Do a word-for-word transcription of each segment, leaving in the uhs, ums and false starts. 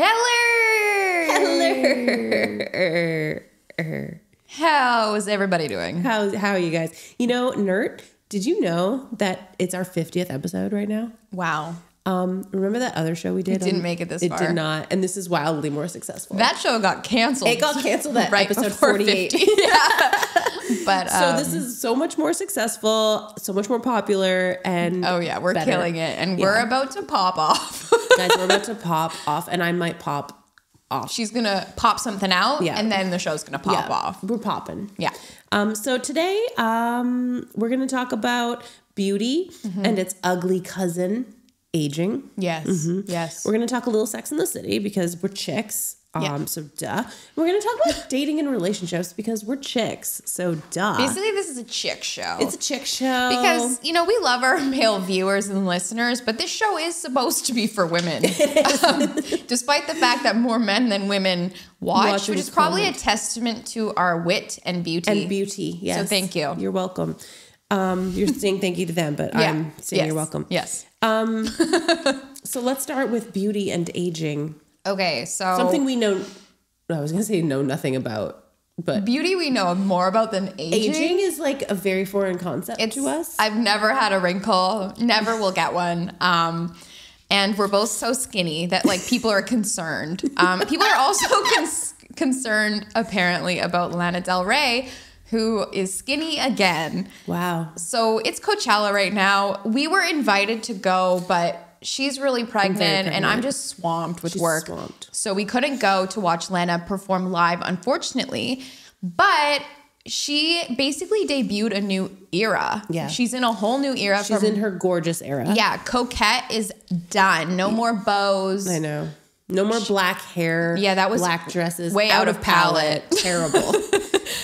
Heller. Heller. How is everybody doing? How how are you guys? You know, Nert, did you know that it's our fiftieth episode right now? Wow. Um, remember that other show we did? It didn't on, make it this it far. It did not. And this is wildly more successful. That show got canceled. It got canceled at right episode forty-eight. Yeah. But, um, so this is so much more successful, so much more popular, and oh yeah, we're better. Killing it. And yeah. we're about to pop off. Guys, we're about to pop off, and I might pop off. She's going to pop something out, yeah. and then the show's going to pop yeah. off. We're popping. Yeah. Um, so today um, we're going to talk about beauty mm-hmm. and its ugly cousin. Aging. Yes. Mm-hmm. Yes. We're going to talk a little Sex and the City because we're chicks. Um, yeah. So duh. We're going to talk about dating and relationships because we're chicks. So duh. Basically, this is a chick show. It's a chick show. Because, you know, we love our male viewers and listeners, but this show is supposed to be for women. um, despite the fact that more men than women watch, watch which is probably comment. a testament to our wit and beauty. And beauty, yes. So thank you. You're welcome. Um, you're saying thank you to them, but yeah. I'm saying yes. you're welcome. Yes. Um, so let's start with beauty and aging. Okay, so something we know. I was gonna say know nothing about, but beauty we know more about than aging. Aging is like a very foreign concept it's, to us. I've never had a wrinkle. Never will get one. Um, and we're both so skinny that like people are concerned. Um, people are also con concerned apparently about Lana Del Rey, who is skinny again. Wow. So it's Coachella right now. We were invited to go, but she's really pregnant, I'm pregnant. and I'm just swamped with She's work. Swamped. So we couldn't go to watch Lana perform live, unfortunately. But she basically debuted a new era. Yeah. She's in a whole new era. She's from, in her gorgeous era. Yeah. Coquette is done. No more bows. I know. No more black hair. Yeah, that was black dresses. Way out, out of palette. palette. Terrible.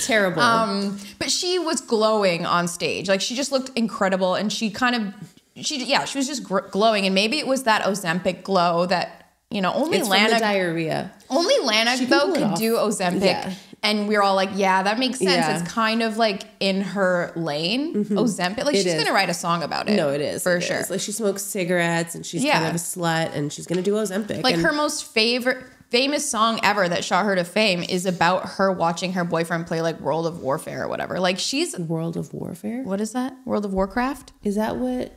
Terrible. Um, but she was glowing on stage. Like she just looked incredible, and she kind of, she yeah, she was just gr glowing, and maybe it was that Ozempic glow that you know only it's Lana from the diarrhea. Only Lana though could off. do Ozempic, yeah. and we we're all like, yeah, that makes sense. Yeah. It's kind of like in her lane, mm-hmm. Ozempic. Like it she's is. gonna write a song about it. No, it is for it sure. Is. Like she smokes cigarettes, and she's yeah. kind of a slut, and she's gonna do Ozempic. Like and her most favorite. famous song ever that shot her to fame is about her watching her boyfriend play like World of Warfare or whatever. Like she's World of Warfare. What is that? World of Warcraft? Is that what?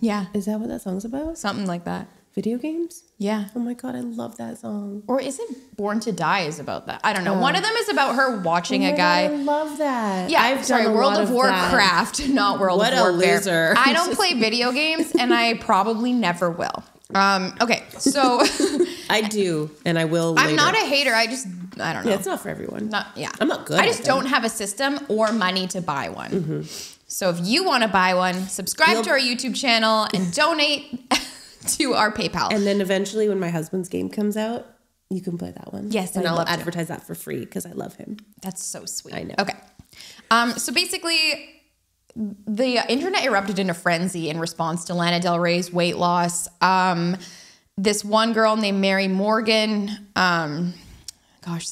Yeah. Is that what that song's about? Something like that. Video games? Yeah. Oh my God, I love that song. Or is it Born to Die is about that? I don't know. Oh. One of them is about her watching oh a guy. I love that. Yeah. I've sorry, done World of Warcraft, that. not World what of Warfare. What a loser. I don't play video games and I probably never will. Um, okay, so I do, and I will. I'm later. not a hater. I just, I don't know. Yeah, it's not for everyone. Not, yeah, I'm not good. I just don't have a system or money to buy one. Mm-hmm. So if you want to buy one, subscribe You'll to our YouTube channel and donate to our PayPal. And then eventually, when my husband's game comes out, you can play that one. Yes, and, and I'll advertise that for free because I love him. That's so sweet. I know. Okay, um, so basically. The internet erupted in a frenzy in response to Lana Del Rey's weight loss. Um, this one girl named Mary Morgan, um, gosh,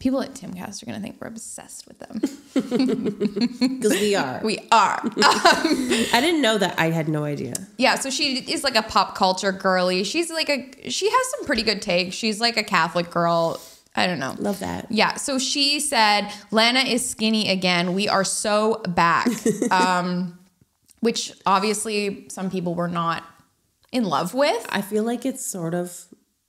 people at Timcast are going to think we're obsessed with them. Because we are. We are. Um, I didn't know that. I had no idea. Yeah, so she is like a pop culture girly. She's like a, she has some pretty good takes. She's like a Catholic girl. I don't know. Love that. Yeah. So she said, Lana is skinny again. We are so back. um, which obviously some people were not in love with. I feel like it's sort of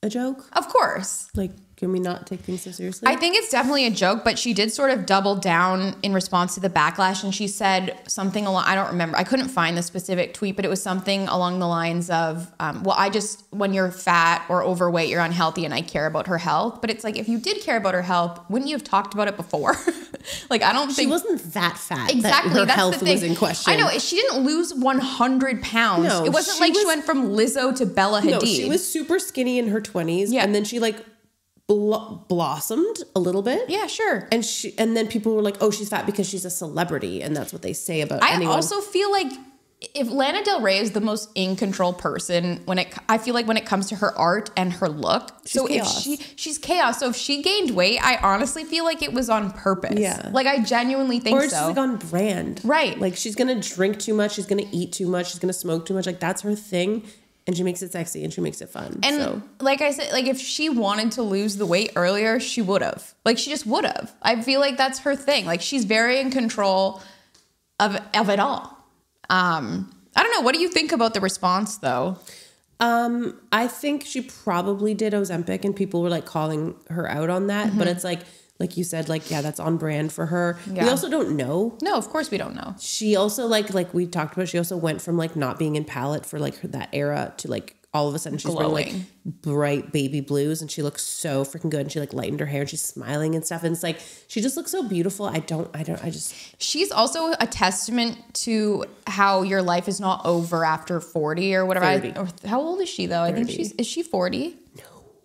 a joke. Of course. Like, can we not take things so seriously? I think it's definitely a joke, but she did sort of double down in response to the backlash. And she said something along, I don't remember. I couldn't find the specific tweet, but it was something along the lines of, um, well, I just, when you're fat or overweight, you're unhealthy and I care about her health. But it's like, if you did care about her health, wouldn't you have talked about it before? Like, I don't she think. She wasn't that fat. Exactly. That her that's health the thing. was in question. I know. She didn't lose one hundred pounds. No, it wasn't she like was, she went from Lizzo to Bella Hadid. No, she was super skinny in her twenties. Yeah. And then she like, blossomed a little bit. Yeah, sure. And she, and then people were like, "Oh, she's fat because she's a celebrity," and that's what they say about. I anyone. also feel like if Lana Del Rey is the most in control person when it, I feel like when it comes to her art and her look, she's so chaos. if she she's chaos. So if she gained weight, I honestly feel like it was on purpose. Yeah, like I genuinely think or it's so. Just like on brand, right? Like she's gonna drink too much. She's gonna eat too much. She's gonna smoke too much. Like that's her thing. And she makes it sexy and she makes it fun. And so. like I said, like if she wanted to lose the weight earlier, she would have. Like she just would have. I feel like that's her thing. Like she's very in control of of it all. Um, I don't know. What do you think about the response though? Um, I think she probably did Ozempic and people were like calling her out on that. Mm-hmm. But it's like, like you said, like, yeah, that's on brand for her. Yeah. We also don't know. No, of course we don't know. She also like, like we talked about, she also went from like not being in palette for like her, that era to like all of a sudden she's wearing like bright baby blues and she looks so freaking good. And she like lightened her hair and she's smiling and stuff. And it's like, she just looks so beautiful. I don't, I don't, I just. She's also a testament to how your life is not over after forty or whatever. I, or, how old is she though? thirty. I think she's, is she forty? No.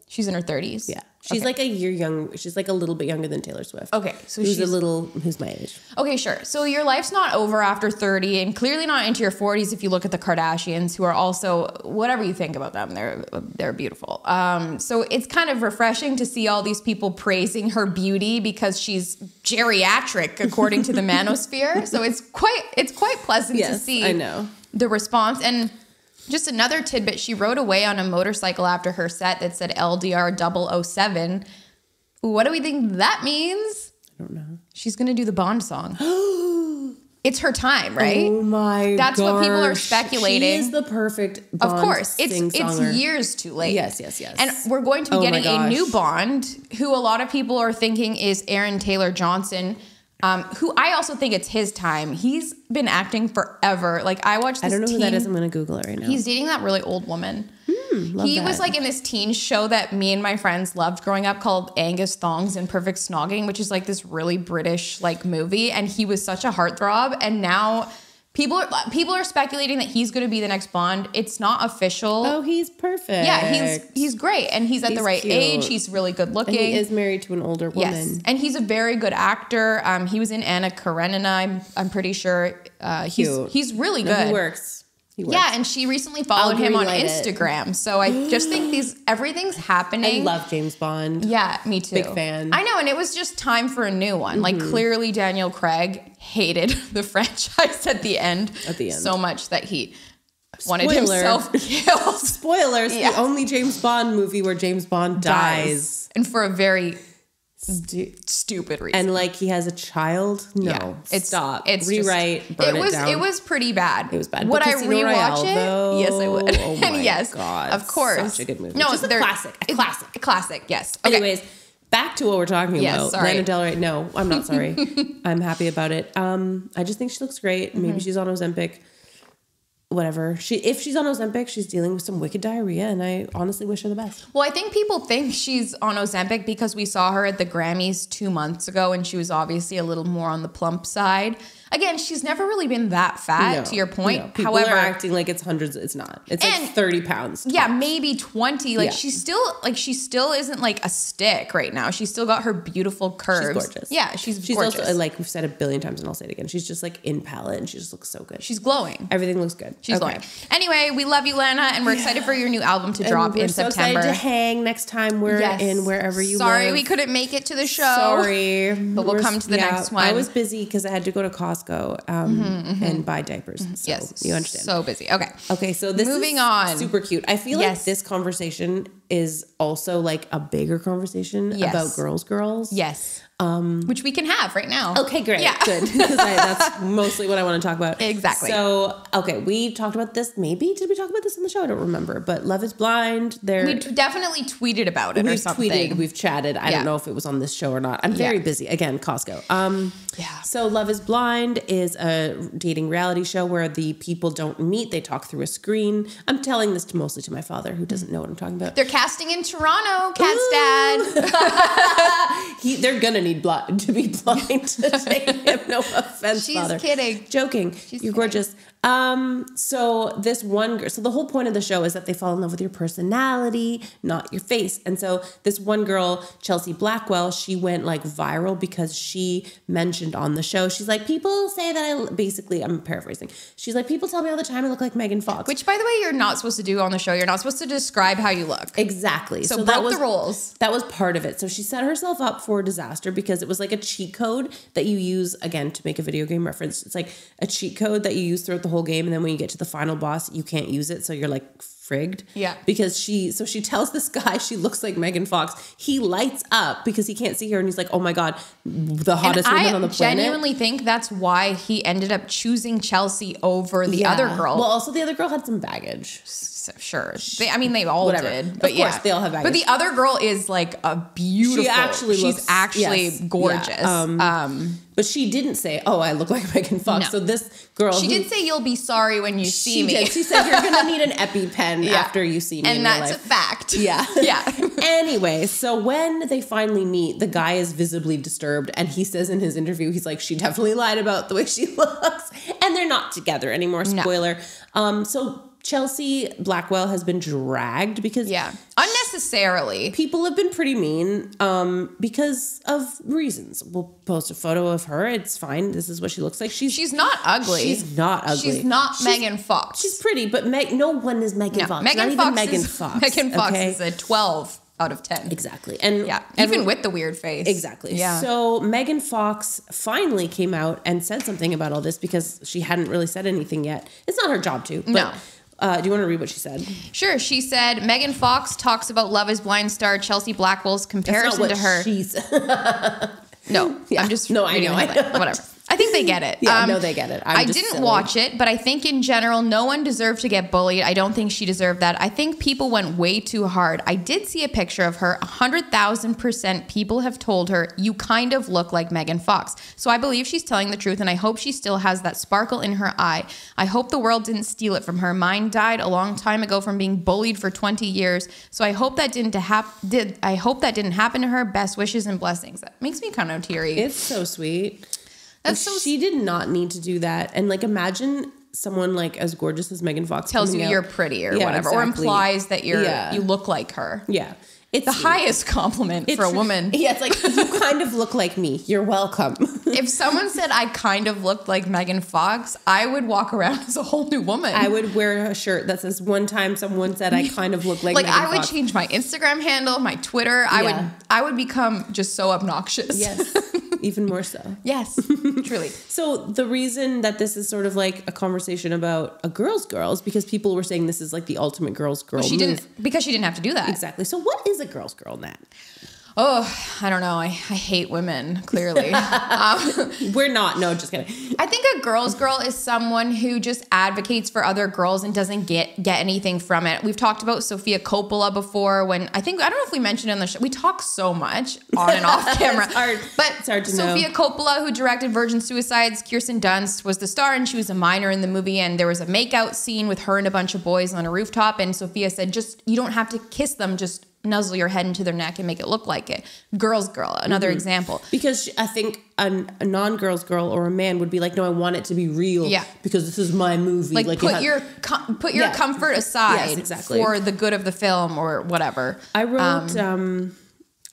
She's in her thirties. Yeah. She's okay. like a year young. She's like a little bit younger than Taylor Swift. Okay. So who's she's a little, who's my age. Okay, sure. So your life's not over after thirty and clearly not into your forties. If you look at the Kardashians, who are also, whatever you think about them, they're, they're beautiful. Um, so it's kind of refreshing to see all these people praising her beauty because she's geriatric according to the manosphere. So it's quite, it's quite pleasant yes, to see I know. the response. And just another tidbit, she rode away on a motorcycle after her set that said L D R double oh seven. What do we think that means? I don't know. She's going to do the Bond song. It's her time, right? Oh my That's gosh. what people are speculating. She is the perfect Bond Of course. It's it's years too late. Yes, yes, yes. And we're going to be oh getting a new Bond, who a lot of people are thinking is Aaron Taylor Johnson. Um, who I also think it's his time. He's been acting forever. Like I watched this I don't know teen, who that is. I'm going to Google it right now. He's dating that really old woman. Mm, love he that. was like in this teen show that me and my friends loved growing up called Angus Thongs and Perfect Snogging, which is like this really British like movie. And he was such a heartthrob. And now people are, people are speculating that he's going to be the next Bond. It's not official. Oh, he's perfect. Yeah, he's he's great. And he's at he's the right cute. age. He's really good looking. And he is married to an older woman. Yes, and he's a very good actor. Um, he was in Anna Karenina, I'm, I'm pretty sure. Uh, he's, cute. He's really good. No, he works. He works. Yeah, and she recently followed him on Instagram. It. So I just think these everything's happening. I love James Bond. Yeah, me too. Big fan. I know, and it was just time for a new one. Mm-hmm. Like clearly Daniel Craig hated the franchise at the end. At the end. So much that he wanted Spoiler. himself killed. Spoilers, yeah. The only James Bond movie where James Bond dies. dies. And for a very Stu stupid reason. And like he has a child. No. Yeah, it's, Stop. It's Rewrite. Just, burn it, it was down. It was pretty bad. It was bad. Would but I rewatch it? Though, yes, I would. Oh my and yes, God. Of course. Such a good movie. No, it's a classic. A classic. A classic, yes. Okay. Anyways, back to what we're talking yes, about. Sorry. Lana Del Rey. No, I'm not sorry. I'm happy about it. Um, I just think she looks great. Maybe mm-hmm. she's on Ozempic. Whatever. She if she's on Ozempic, she's dealing with some wicked diarrhea, and I honestly wish her the best. Well, I think people think she's on Ozempic because we saw her at the Grammys two months ago, and she was obviously a little more on the plump side. Again, she's never really been that fat, no, to your point. No. People However, are acting like it's hundreds. It's not. It's and, like thirty pounds. Tops. Yeah, maybe twenty. Like yeah. she's still like she still isn't like a stick right now. She's still got her beautiful curves. She's gorgeous. Yeah, she's, she's gorgeous. Also, like we've said a billion times, and I'll say it again. She's just like in palette, and she just looks so good. She's glowing. Everything looks good. She's okay. Like, anyway, we love you, Lana, and we're excited for your new album to drop in so September. Excited to hang next time we're yes. in wherever you. Sorry, live. we couldn't make it to the show. Sorry, but we'll we're, come to the yeah, next one. I was busy because I had to go to Costco um, mm-hmm, mm-hmm. and buy diapers. Mm-hmm. So yes, you understand. So busy. Okay. Okay. So this moving is on. Super cute. I feel yes. like this conversation is also like a bigger conversation yes. about girls, girls. Yes. Um, Which we can have right now. Okay, great. Yeah. Good. Because that's mostly what I want to talk about. Exactly. So, okay, we talked about this. Maybe, did we talk about this on the show? I don't remember. But Love is Blind. There, We definitely tweeted about it or something. We've tweeted. We've chatted. I yeah. don't know if it was on this show or not. I'm very yeah. busy. Again, Costco. Um, yeah. So Love is Blind is a dating reality show where the people don't meet. They talk through a screen. I'm telling this to mostly to my father who doesn't know what I'm talking about. They're casting in Toronto. Cat's Ooh. dad. he, they're going to need blind to be blind to take him. No offense, she's father. kidding, joking. She's You're kidding. gorgeous. Um, so this one girl. So the whole point of the show is that they fall in love with your personality, not your face. And so this one girl, Chelsea Blackwell, she went like viral because she mentioned on the show. She's like, people say that I basically. I'm paraphrasing. She's like, people tell me all the time I look like Megan Fox. Which, by the way, you're not supposed to do on the show. You're not supposed to describe how you look. Exactly. So, so broke that was, the rules. That was part of it. So she set herself up for disaster because it was like a cheat code that you use again to make a video game reference. It's like a cheat code that you use throughout the whole whole game, and then when you get to the final boss, you can't use it, so you're like frigged. Yeah. Because she, so she tells this guy she looks like Megan Fox. He lights up because he can't see her, and he's like, oh my God, the hottest and woman I on the planet. I genuinely think that's why he ended up choosing Chelsea over the yeah. other girl. Well, also the other girl had some baggage. Sure. They, I mean, they all Whatever. did. But of course, yeah. they all have baggage. But the other girl is like a beautiful. She actually she's looks, actually yes, gorgeous. Yeah. Um, um, but she didn't say, oh, I look like Megan Fox. No. So this girl. She who, did say, you'll be sorry when you see she me. Did. She said, you're going to need an EpiPen yeah. after you see me. And in that's a fact. Yeah. Yeah. Anyway, so when they finally meet, the guy is visibly disturbed. And he says in his interview, he's like, she definitely lied about the way she looks. And they're not together anymore. Spoiler. No. Um, so. Chelsea Blackwell has been dragged because yeah unnecessarily people have been pretty mean um because of reasons. We'll post a photo of her. It's fine. This is what she looks like. She's she's not ugly. She's not ugly. She's not she's, Megan Fox. She's pretty, but Meg, no one is Megan no, Fox. Megan not Fox even Megan is, Fox. Megan Fox okay? is a twelve out of ten. Exactly. And yeah, everyone, even with the weird face. Exactly. Yeah. So Megan Fox finally came out and said something about all this because she hadn't really said anything yet. It's not her job to. But no. Uh, do you want to read what she said? Sure. She said, Megan Fox talks about Love is Blind star Chelsea Blackwell's comparison to her. She's no, yeah. I'm just no, I know, I know. Whatever. I think they get it. Yeah, um, no, they get it. I'm I just didn't silly. watch it, but I think in general, no one deserved to get bullied. I don't think she deserved that. I think people went way too hard. I did see a picture of her. one hundred thousand percent people have told her, you kind of look like Megan Fox. So I believe she's telling the truth, and I hope she still has that sparkle in her eye. I hope the world didn't steal it from her. Mine died a long time ago from being bullied for twenty years. So I hope that didn't hap did, I hope that didn't happen to her. Best wishes and blessings. That makes me kind of teary. It's so sweet. That's so she did not need to do that. And like, imagine someone like as gorgeous as Megan Fox tells you out. You're pretty or yeah, whatever, exactly. or implies that you're yeah. you look like her. Yeah, it's the sweet. highest compliment it's, for a woman. Yeah, it's like you kind of look like me. You're welcome. If someone said I kind of looked like Megan Fox, I would walk around as a whole new woman. I would wear a shirt that says "One time someone said I kind of look like." Like Megan I would Fox. change my Instagram handle, my Twitter. Yeah. I would I would become just so obnoxious. Yes. Even more so. Yes, truly. So the reason that this is sort of like a conversation about a girl's girl is because people were saying this is like the ultimate girl's girl. Well, she move. didn't because she didn't have to do that. Exactly. So what is a girl's girl, Nat? Oh, I don't know. I, I hate women, clearly. um, We're not. No, just kidding. I think a girl's girl is someone who just advocates for other girls and doesn't get, get anything from it. We've talked about Sofia Coppola before when I think, I don't know if we mentioned it on the show. We talk so much on and off camera. It's hard. But it's hard to Sofia know. Coppola, who directed Virgin Suicides, Kirsten Dunst was the star, and she was a minor in the movie. And there was a makeout scene with her and a bunch of boys on a rooftop. And Sofia said, just, you don't have to kiss them. Just nuzzle your head into their neck and make it look like it. Girl's girl, another mm-hmm. example. Because I think a, a non-girl's girl or a man would be like, no, I want it to be real. Yeah. Because this is my movie. Like, like put, your com put your yeah. comfort aside yes, exactly. for the good of the film or whatever. I wrote... Um, um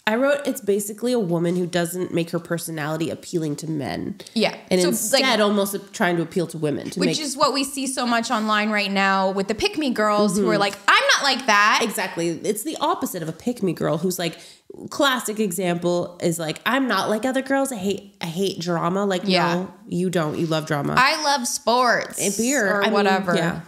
I wrote, it's basically a woman who doesn't make her personality appealing to men. Yeah. And so instead like, almost trying to appeal to women. To which make is what we see so much online right now with the pick-me girls mm-hmm. who are like, I'm not like that. Exactly. It's the opposite of a pick-me girl who's like, classic example is like, I'm not like other girls. I hate I hate drama. Like, yeah. no, you don't. You love drama. I love sports. And beer. Or I whatever. Mean, yeah.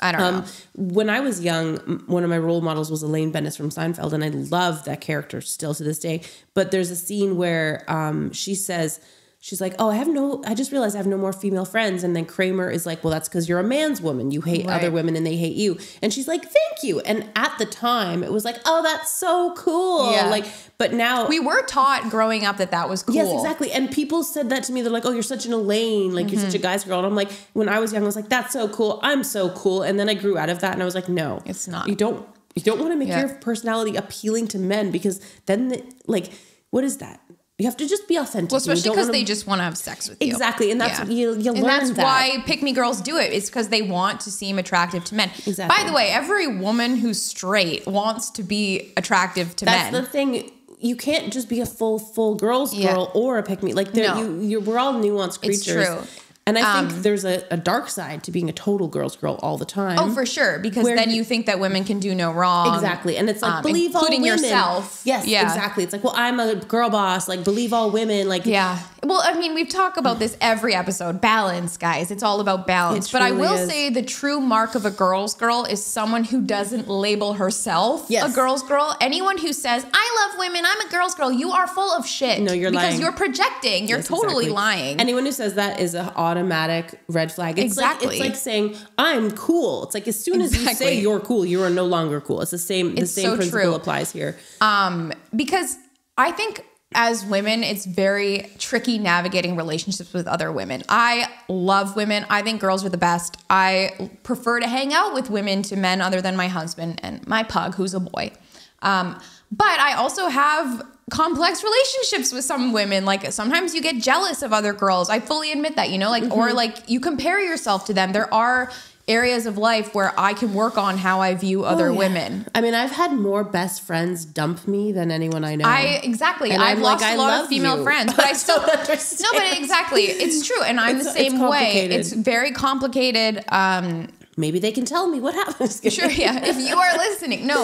I don't um, know. When I was young, one of my role models was Elaine Benes from Seinfeld, and I love that character still to this day. But there's a scene where um, she says, she's like, oh, I have no, I just realized I have no more female friends. And then Kramer is like, well, that's because you're a man's woman. You hate right. other women and they hate you. And she's like, thank you. And at the time, it was like, oh, that's so cool. Yeah. Like, but now we were taught growing up that that was cool. Yes, exactly. And people said that to me. They're like, oh, you're such an Elaine. Like, mm-hmm. you're such a guy's girl. And I'm like, when I was young, I was like, that's so cool. I'm so cool. And then I grew out of that. And I was like, no, it's not. You don't, you don't want to make yeah. your personality appealing to men because then, the, like, what is that? You have to just be authentic. Well, especially because they just want to have sex with you. Exactly. And that's, yeah. you, you and learn that's that. why pick-me girls do it. It's because they want to seem attractive to men. Exactly. By the way, every woman who's straight wants to be attractive to that's men. That's the thing. You can't just be a full, full girl's yeah. girl or a pick-me. Like, no. you, you, we're all nuanced creatures. It's true. And I think um, there's a, a dark side to being a total girl's girl all the time. Oh, for sure. Because then you think that women can do no wrong. Exactly. And it's like, um, believe all women. Including yourself. Yes, yeah. exactly. It's like, well, I'm a girl boss. Like, believe all women. Like, yeah. Well, I mean, we've talked about this every episode. Balance, guys. It's all about balance. But I will is. say the true mark of a girl's girl is someone who doesn't label herself yes. a girl's girl. Anyone who says, I love women, I'm a girl's girl, you are full of shit. No, you're because lying. Because you're projecting. You're yes, totally exactly. lying. Anyone who says that is an automatic red flag. It's exactly. Like, it's like saying, I'm cool. It's like as soon as exactly. you say you're cool, you are no longer cool. It's the same, it's the same so principle true. applies here. Um, because I think... as women, it's very tricky navigating relationships with other women. I love women. I think girls are the best. I prefer to hang out with women to men other than my husband and my pug, who's a boy. Um, but I also have complex relationships with some women. Like sometimes you get jealous of other girls. I fully admit that, you know, like, mm-hmm. or like you compare yourself to them. There are areas of life where I can work on how I view other oh, yeah. women. I mean, I've had more best friends dump me than anyone I know. I exactly. And I've I'm lost like, a lot of female you. friends, but I still understand. No, but exactly, it's true, and I'm it's, the same it's way. It's very complicated. Um, Maybe they can tell me what happens. Sure, yeah. If you are listening, no.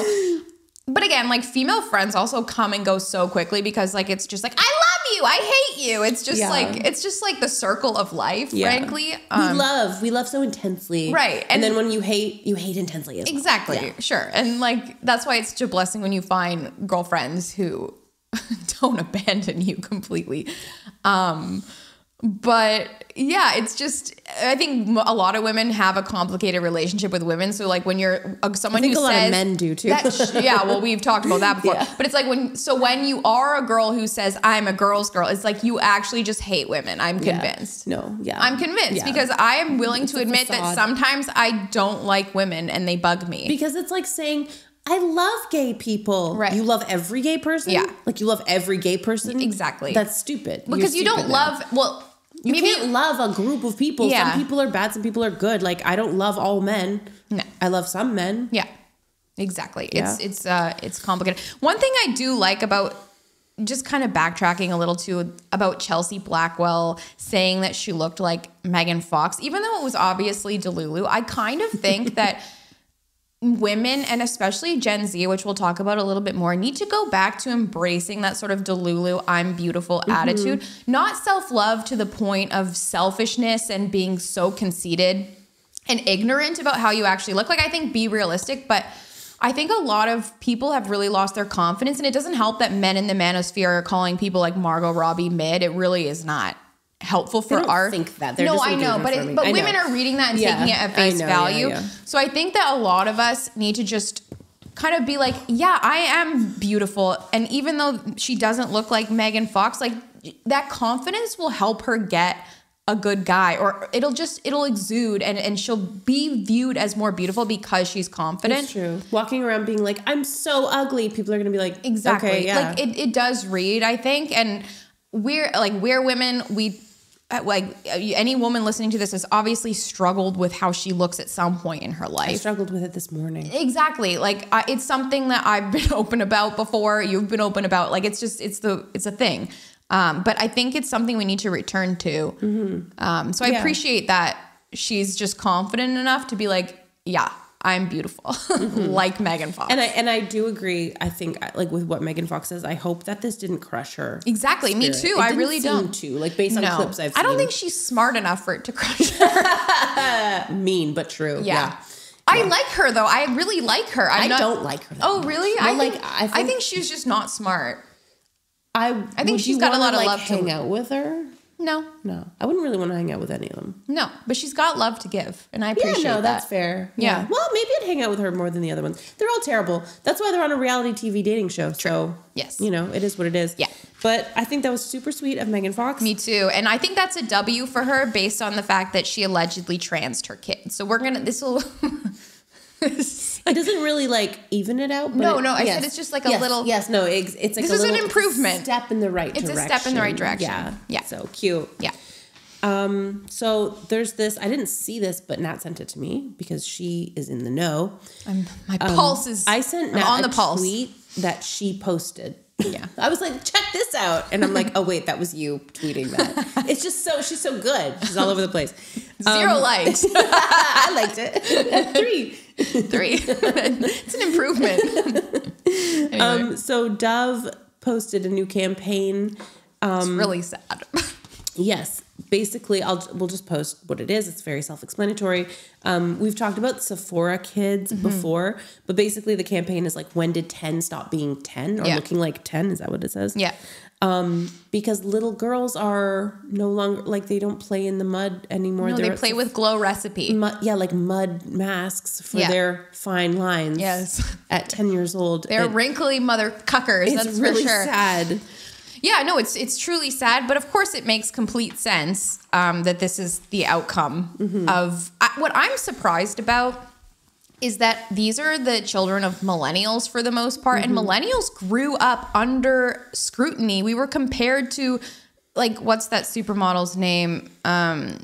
But again, like female friends also come and go so quickly because like it's just like I love you, I hate you. It's just yeah. like it's just like the circle of life, yeah. frankly. Um, we love, we love so intensely, right? And, and then when you hate, you hate intensely as well. Exactly, yeah. sure. And like that's why it's such a blessing when you find girlfriends who don't abandon you completely. Um, but yeah, it's just I think a lot of women have a complicated relationship with women. So like when you're uh, someone I think who a says, lot of men do too. That, yeah, well we've talked about that before. Yeah. But it's like when so when you are a girl who says I'm a girl's girl, it's like you actually just hate women. I'm convinced. Yeah. No, yeah, I'm convinced yeah. because I am willing it's to admit that sometimes I don't like women and they bug me because it's like saying. I love gay people. Right. You love every gay person? Yeah. Like you love every gay person? Exactly. That's stupid. Because you don't love, well, you can't love a group of people. Yeah. Some people are bad. Some people are good. Like I don't love all men. No. I love some men. Yeah, exactly. Yeah. It's, it's, uh, it's complicated. One thing I do like about just kind of backtracking a little too about Chelsea Blackwell saying that she looked like Megan Fox, even though it was obviously Delulu, I kind of think that women and especially Gen Z, which we'll talk about a little bit more, need to go back to embracing that sort of Delulu, I'm beautiful mm-hmm. attitude, not self-love to the point of selfishness and being so conceited and ignorant about how you actually look. Like I think be realistic, but I think a lot of people have really lost their confidence and it doesn't help that men in the manosphere are calling people like Margot Robbie mid. It really is not helpful for art. Think that they're no, just I know, but it, but I women know. Are reading that and yeah. taking it at face know, value. Yeah, yeah. So I think that a lot of us need to just kind of be like, yeah, I am beautiful, and even though she doesn't look like Megan Fox, like that confidence will help her get a good guy, or it'll just it'll exude, and and she'll be viewed as more beautiful because she's confident. It's true. Walking around being like, I'm so ugly, people are gonna be like, exactly. Okay, yeah. Like it it does read, I think, and we're like we're women we. Like any woman listening to this has obviously struggled with how she looks at some point in her life. I struggled with it this morning. Exactly. Like I, it's something that I've been open about before. You've been open about, like, it's just, it's the, it's a thing. Um, but I think it's something we need to return to. Mm-hmm. Um, so I yeah. appreciate that she's just confident enough to be like, yeah, I'm beautiful. Mm-hmm. Like Megan Fox. And I, and I do agree. I think like with what Megan Fox says, I hope that this didn't crush her. Exactly. Spirit. Me too. It I really don't too. Like based no. on clips I've seen. I don't think she's smart enough for it to crush her. Mean, but true. Yeah. yeah. I yeah. like her though. I really like her. I'm I not, don't like her. Oh really? Well, I like, think, I, think, I think she's just not smart. I, I think she's got a lot of like, love hang to hang out with her. No, no, I wouldn't really want to hang out with any of them. No, but she's got love to give, and I appreciate that. Yeah, no, that's fair. Yeah. yeah. Well, maybe I'd hang out with her more than the other ones. They're all terrible. That's why they're on a reality T V dating show. True. So, yes, you know, it is what it is. Yeah. But I think that was super sweet of Megan Fox. Me too. And I think that's a W for her based on the fact that she allegedly transed her kid. So we're gonna. This will. It doesn't really like even it out. But no, no. I yes. said it's just like a yes. little. Yes, no. It's, it's like this a is little an improvement. Step in the right. It's direction. It's a step in the right direction. Yeah, yeah. So cute. Yeah. Um. So there's this. I didn't see this, but Nat sent it to me because she is in the know. I'm, my um, pulse is. I sent Nat I'm on the a pulse. Tweet that she posted. Yeah. I was like, check this out. And I'm like, oh, wait, that was you tweeting that. It's just so, she's so good. She's all over the place. Zero um, likes. I liked it. Three. Three. It's an improvement. Anyway. Um, so Dove posted a new campaign. Um, it's really sad. Yes. Basically, I'll we'll just post what it is. It's very self-explanatory. Um, we've talked about Sephora kids mm-hmm. before, but basically the campaign is like, when did ten stop being ten or yeah. looking like ten? Is that what it says? Yeah. Um, because little girls are no longer, like, they don't play in the mud anymore. No, They're, they play with Glow Recipe. Mud, yeah, like mud masks for yeah. their fine lines. Yes. At ten years old. They're it, wrinkly mother cuckers. It's that's really for sure. sad. Yeah, no, it's it's truly sad, but of course it makes complete sense um, that this is the outcome mm-hmm. of... I, what I'm surprised about is that these are the children of millennials for the most part, mm-hmm. and millennials grew up under scrutiny. We were compared to, like, what's that supermodel's name? Um,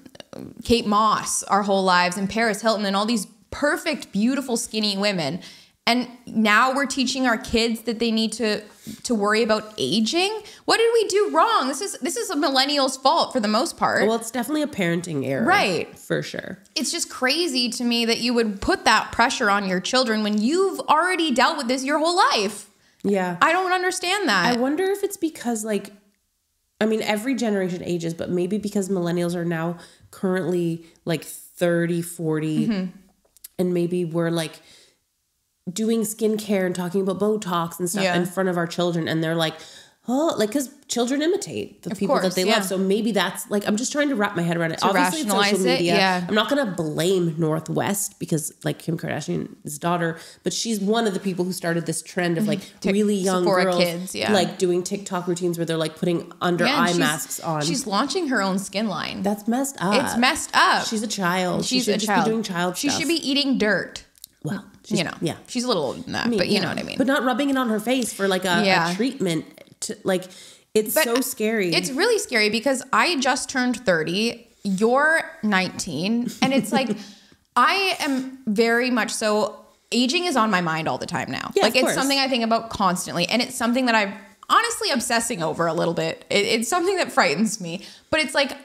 Kate Moss, our whole lives, and Paris Hilton, and all these perfect, beautiful, skinny women. And now we're teaching our kids that they need to to worry about aging. What did we do wrong? This is this is a millennial's fault for the most part. Well, it's definitely a parenting error. Right. For sure. It's just crazy to me that you would put that pressure on your children when you've already dealt with this your whole life. Yeah. I don't understand that. I wonder if it's because, like, I mean, every generation ages, but maybe because millennials are now currently like thirty, forty, mm-hmm. and maybe we're like doing skincare and talking about Botox and stuff yeah. in front of our children. And they're like, oh, like, because children imitate the of people course, that they yeah. love. So maybe that's, like, I'm just trying to wrap my head around it. To Obviously, it's social media. It, yeah. I'm not going to blame Northwest because, like, Kim Kardashian's daughter, but she's one of the people who started this trend of, like, really young Sephora girls, kids, yeah. like, doing TikTok routines where they're, like, putting under-eye yeah, masks on. She's launching her own skin line. That's messed up. It's messed up. She's a child. She's she should a just child. be doing child she stuff. She should be eating dirt. Well, she's, you know, yeah, she's a little older than that, I mean, but you yeah. know what I mean. But not rubbing it on her face for like a, yeah. a treatment, to, like it's but so scary. It's really scary because I just turned thirty. You're nineteen, and it's like I am very much so. Aging is on my mind all the time now. Yeah, like it's something I think about constantly, and it's something that I'm honestly obsessing over a little bit. It, it's something that frightens me, but it's like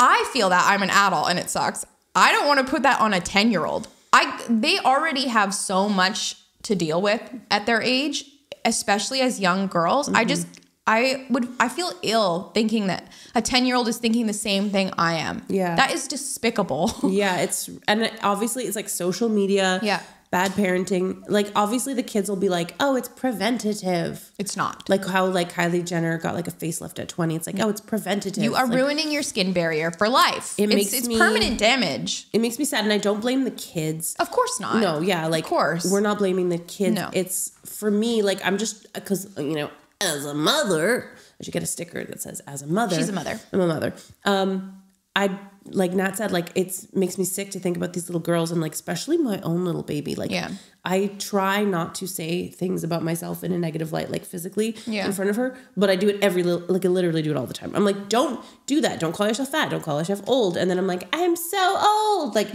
I feel that I'm an adult, and it sucks. I don't want to put that on a ten-year-old. I, they already have so much to deal with at their age, especially as young girls. Mm-hmm. I just, I would, I feel ill thinking that a ten-year-old is thinking the same thing I am. Yeah. That is despicable. Yeah. It's, and it, obviously it's like social media. Yeah. Bad parenting. Like, obviously the kids will be like, oh, it's preventative. It's not. Like how, like, Kylie Jenner got, like, a facelift at twenty. It's like, oh, it's preventative. You are like, ruining your skin barrier for life. It it's, makes It's me, permanent damage. It makes me sad, and I don't blame the kids. Of course not. No, yeah, like, of course. We're not blaming the kids. No. It's, for me, like, I'm just, because, you know, as a mother, I should get a sticker that says, as a mother. She's a mother. I'm a mother. Um, I... Like Nat said, like, it makes me sick to think about these little girls and, like, especially my own little baby. Like, yeah. I try not to say things about myself in a negative light, like, physically yeah. in front of her, but I do it every little, like, I literally do it all the time. I'm like, don't do that. Don't call yourself fat. Don't call yourself old. And then I'm like, I'm so old. Like,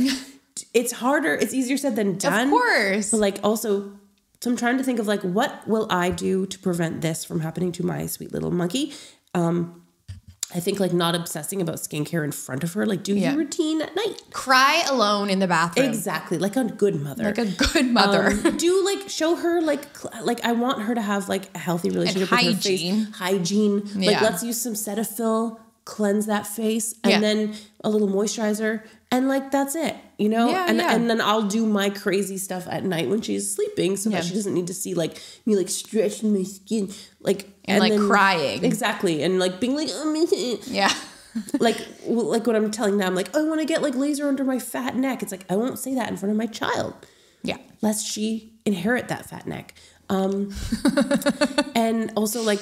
it's harder. It's easier said than done. Of course. But, like, also... So I'm trying to think of, like, what will I do to prevent this from happening to my sweet little monkey? Um... I think, like, not obsessing about skincare in front of her. Like, do yeah. your routine at night. Cry alone in the bathroom. Exactly. Like a good mother. Like a good mother. Um, do, like, show her, like, like I want her to have, like, a healthy relationship and with hygiene. her face. Hygiene. Like, yeah. let's use some Cetaphil, cleanse that face, and yeah. then a little moisturizer. And, like, that's it, you know? Yeah, and, yeah. and then I'll do my crazy stuff at night when she's sleeping so yeah. that she doesn't need to see, like, me, like, stretching my skin. Like... And, and like then, crying. Exactly. And like being like, oh, yeah. like, like what I'm telling now, I'm like, oh, I want to get like laser under my fat neck. It's like, I won't say that in front of my child. Yeah. Lest she inherit that fat neck. Um, and also like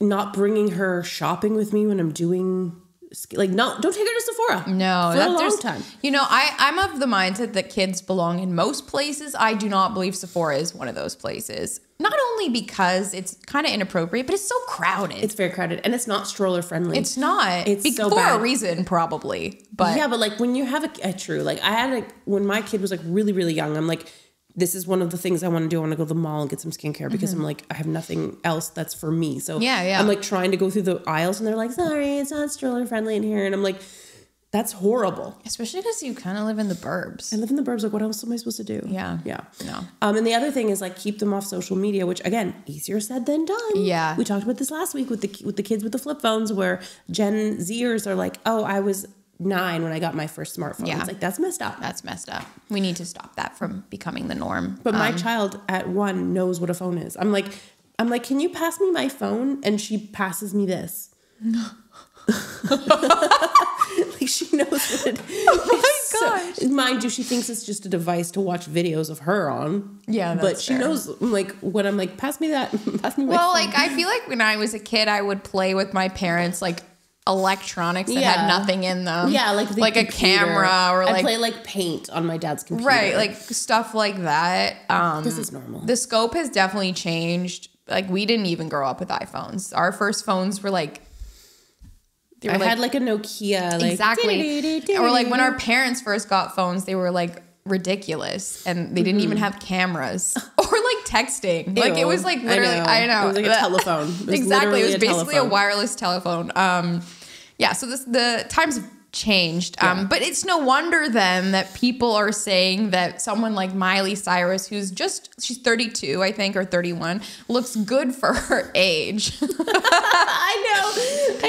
not bringing her shopping with me when I'm doing like, no, don't take her to Sephora. No. For that's a long time. You know, I, I'm of the mindset that kids belong in most places. I do not believe Sephora is one of those places. Not only because it's kind of inappropriate, but it's so crowded. It's very crowded. And it's not stroller friendly. It's not. It's Be so for bad. a reason, probably. But Yeah, but like when you have a, a true, like I had a, when my kid was like really, really young, I'm like, this is one of the things I want to do. I want to go to the mall and get some skincare because mm-hmm. I'm like, I have nothing else that's for me. So yeah, yeah. I'm like trying to go through the aisles and they're like, sorry, it's not stroller friendly in here. And I'm like, That's horrible. Especially because you kind of live in the burbs. I live in the burbs. Like, what else am I supposed to do? Yeah. Yeah. No. Um, and the other thing is, like, keep them off social media, which, again, easier said than done. Yeah. We talked about this last week with the with the kids with the flip phones, where Gen Zers are like, oh, I was nine when I got my first smartphone. Yeah. It's like, that's messed up. That's messed up. We need to stop that from becoming the norm. But um, my child at one knows what a phone is. I'm like, I'm like, can you pass me my phone? And she passes me this. No. Like, she knows what it is. Oh my gosh. So, mind you, she thinks it's just a device to watch videos of her on. Yeah, that's but she fair. knows. I'm like, when I'm like, pass me that. Pass me my well, phone. Like, I feel like when I was a kid, I would play with my parents, like, electronics that yeah. had nothing in them. Yeah, like the like computer. a camera or I like I play like Paint on my dad's computer. Right, like stuff like that. Um, this is normal. The scope has definitely changed. Like, we didn't even grow up with iPhones. Our first phones were like. They were I like, had like a Nokia. Like, exactly. Or like when our parents first got phones, they were like ridiculous and they didn't mm-hmm. even have cameras or like texting. Ew. Like, it was like literally, I know. I know. It was like a telephone. It was exactly. It was a basically telephone. a wireless telephone. Um, yeah. So this, the times have changed. Um, yeah. But it's no wonder then that people are saying that someone like Miley Cyrus, who's just, she's thirty-two, I think, or thirty-one, looks good for her age. I know.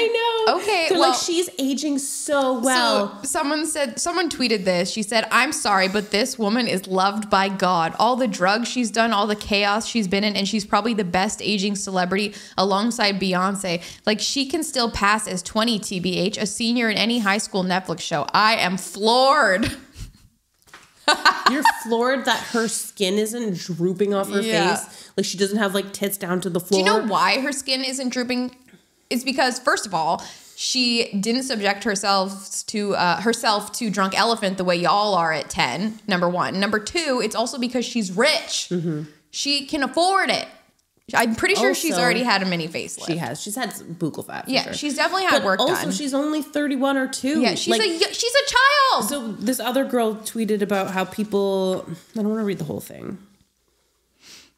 I know. Okay. They're well, like, she's aging so well. So someone said, someone tweeted this. She said, I'm sorry, but this woman is loved by God. All the drugs she's done, all the chaos she's been in, and she's probably the best aging celebrity alongside Beyonce. Like, she can still pass as twenty T B H, a senior in any high school Netflix show. I am floored. You're floored that her skin isn't drooping off her yeah. face. Like, she doesn't have like tits down to the floor. Do you know why her skin isn't drooping? It's because, first of all, she didn't subject herself to uh, herself to Drunk Elephant the way y'all are at ten. Number one. Number two, it's also because she's rich. Mm-hmm. She can afford it. I'm pretty sure also, she's already had a mini facelift. She has. She's had buccal fat. For yeah, sure. she's definitely had but work also, done. Also, she's only thirty-one or two. Yeah, she's like, a she's a child. So this other girl tweeted about how people. I don't want to read the whole thing.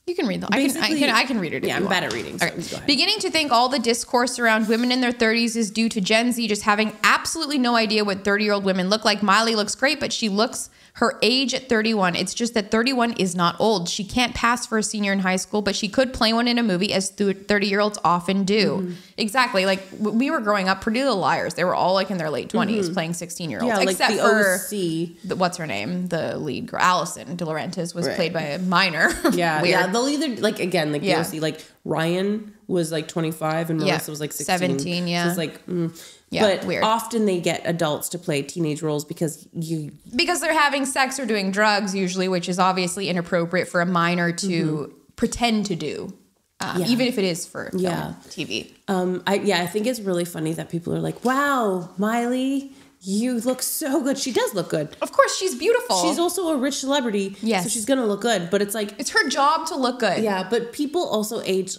You can read the. I can, I can. I can read it. If yeah, you I'm want. bad at reading. So okay. go ahead. Beginning to think all the discourse around women in their thirties is due to Gen Z just having absolutely no idea what thirty-year-old women look like. Miley looks great, but she looks. Her age at thirty-one, it's just that thirty-one is not old. She can't pass for a senior in high school, but she could play one in a movie, as thirty-year-olds often do. Mm-hmm. Exactly. Like, we were growing up, Pretty Little Liars. They were all, like, in their late twenties mm-hmm. playing sixteen-year-olds. Yeah, except like the for, O C. The, what's her name? The lead girl. Allison De Laurentiis was right. played by a minor. Yeah, yeah. They'll either, like, again, like, yeah. the O C. Like, Ryan was, like, twenty-five and Marissa yeah. was, like, sixteen. seventeen, yeah. So it's like... Mm. Yeah, but weird. Often they get adults to play teenage roles because you because they're having sex or doing drugs usually, which is obviously inappropriate for a minor to mm-hmm. pretend to do, uh, yeah. even if it is for film, yeah. T V. Um, I yeah, I think it's really funny that people are like, "Wow, Miley, you look so good." She does look good. Of course, she's beautiful. She's also a rich celebrity, yes. so she's gonna look good. But it's like it's her job to look good. Yeah, but people also age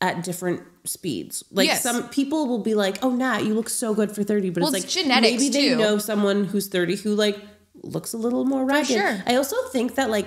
at different speeds. Like yes. some people will be like, oh, Nat, you look so good for thirty. But well, it's like, it's genetics maybe they too. know someone who's thirty who like looks a little more ragged. Sure. I also think that like,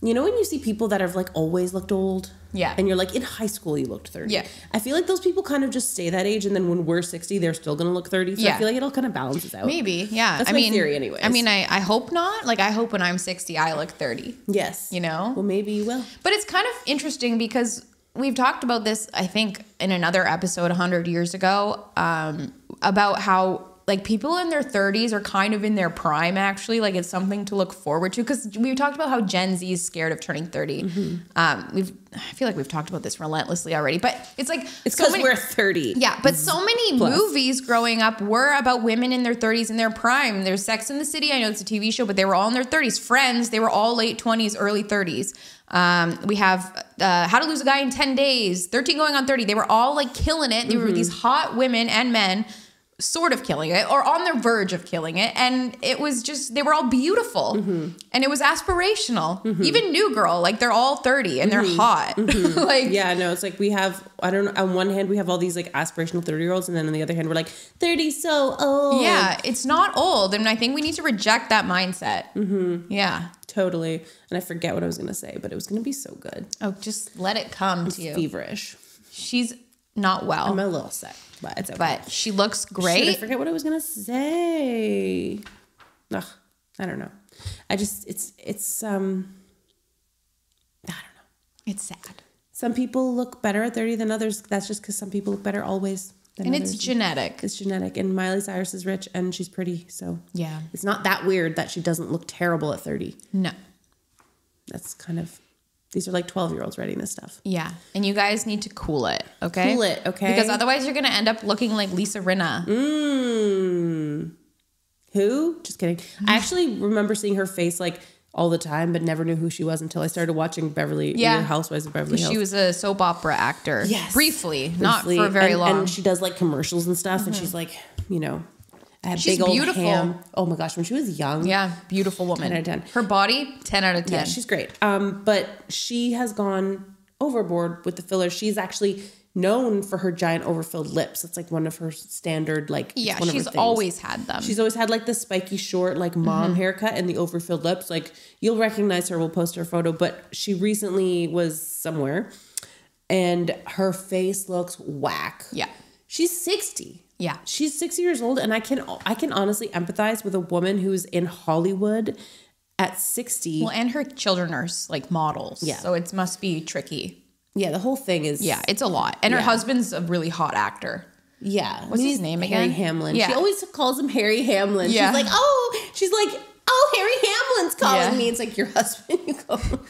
you know, when you see people that have like always looked old. Yeah. And you're like, in high school, you looked thirty. Yeah. I feel like those people kind of just stay that age. And then when we're sixty, they're still going to look thirty. So yeah. I feel like it all kind of balances out. Maybe. Yeah. That's I my mean, theory anyways. I mean, I, I hope not. Like, I hope when I'm sixty, I look thirty. Yes. You know? Well, maybe you will. But it's kind of interesting because... We've talked about this, I think, in another episode one hundred years ago, um, about how, like, people in their thirties are kind of in their prime, actually. Like, it's something to look forward to. Because we talked about how Gen Z is scared of turning thirty. Mm-hmm. um, we've I feel like we've talked about this relentlessly already. But it's like... It's because so we're thirty. Yeah, but so many Plus. movies growing up were about women in their thirties in their prime. There's Sex and the City. I know it's a T V show, but they were all in their thirties. Friends, they were all late twenties, early thirties. Um, we have uh, How to Lose a Guy in ten days, thirteen going on thirty. They were all like killing it. They mm-hmm. were these hot women and men sort of killing it or on their verge of killing it. And it was just, they were all beautiful mm-hmm. and it was aspirational. Mm-hmm. Even New Girl, like they're all thirty and mm-hmm. they're hot. Mm-hmm. like Yeah, no, it's like we have, I don't know, on one hand we have all these like aspirational thirty-year-olds and then on the other hand we're like, thirty so old. Yeah, it's not old. And I think we need to reject that mindset. Mm-hmm. Yeah. Totally. And I forget what I was going to say, but it was going to be so good. Oh, just let it come I'm to you. Feverish. She's not well. I'm a little sick, but it's okay. But she looks great. Should I forget what I was gonna say? Ugh, I don't know. I just it's it's um I don't know. It's sad. Some people look better at thirty than others. That's just because some people look better always. And others. It's genetic. It's genetic. And Miley Cyrus is rich and she's pretty. So yeah, it's not that weird that she doesn't look terrible at thirty. No. That's kind of, these are like twelve year olds writing this stuff. Yeah. And you guys need to cool it. Okay. Cool it. Okay. Because otherwise you're going to end up looking like Lisa Rinna. Mm. Who? Just kidding. I actually remember seeing her face like all the time, but never knew who she was until I started watching Beverly yeah. Housewives of Beverly Hills. She was a soap opera actor. Yes. Briefly, Briefly. Not for very and, long. And she does like commercials and stuff. Mm-hmm. And she's like, you know, I had she's big old beautiful. Ham. Oh my gosh. When she was young. Yeah. Beautiful woman. ten out of ten. Her body, ten out of ten. Yeah, she's great. Um, but she has gone overboard with the fillers. She's actually known for her giant overfilled lips. It's like one of her standard, like, yeah, one she's of her always had them. She's always had like the spiky short, like mom mm-hmm. haircut and the overfilled lips. Like you'll recognize her. We'll post her photo, but she recently was somewhere and her face looks whack. Yeah. She's sixty. Yeah. She's sixty years old. And I can, I can honestly empathize with a woman who's in Hollywood at sixty. Well, and her children are like models. Yeah. So it must be tricky. Yeah, the whole thing is... Yeah, it's a lot. And yeah. her husband's a really hot actor. Yeah. What's I mean, his name again? Harry Hamlin. Yeah. She always calls him Harry Hamlin. Yeah. She's like, oh, she's like, oh, Harry Hamlin's calling yeah. me. It's like, your husband, you call him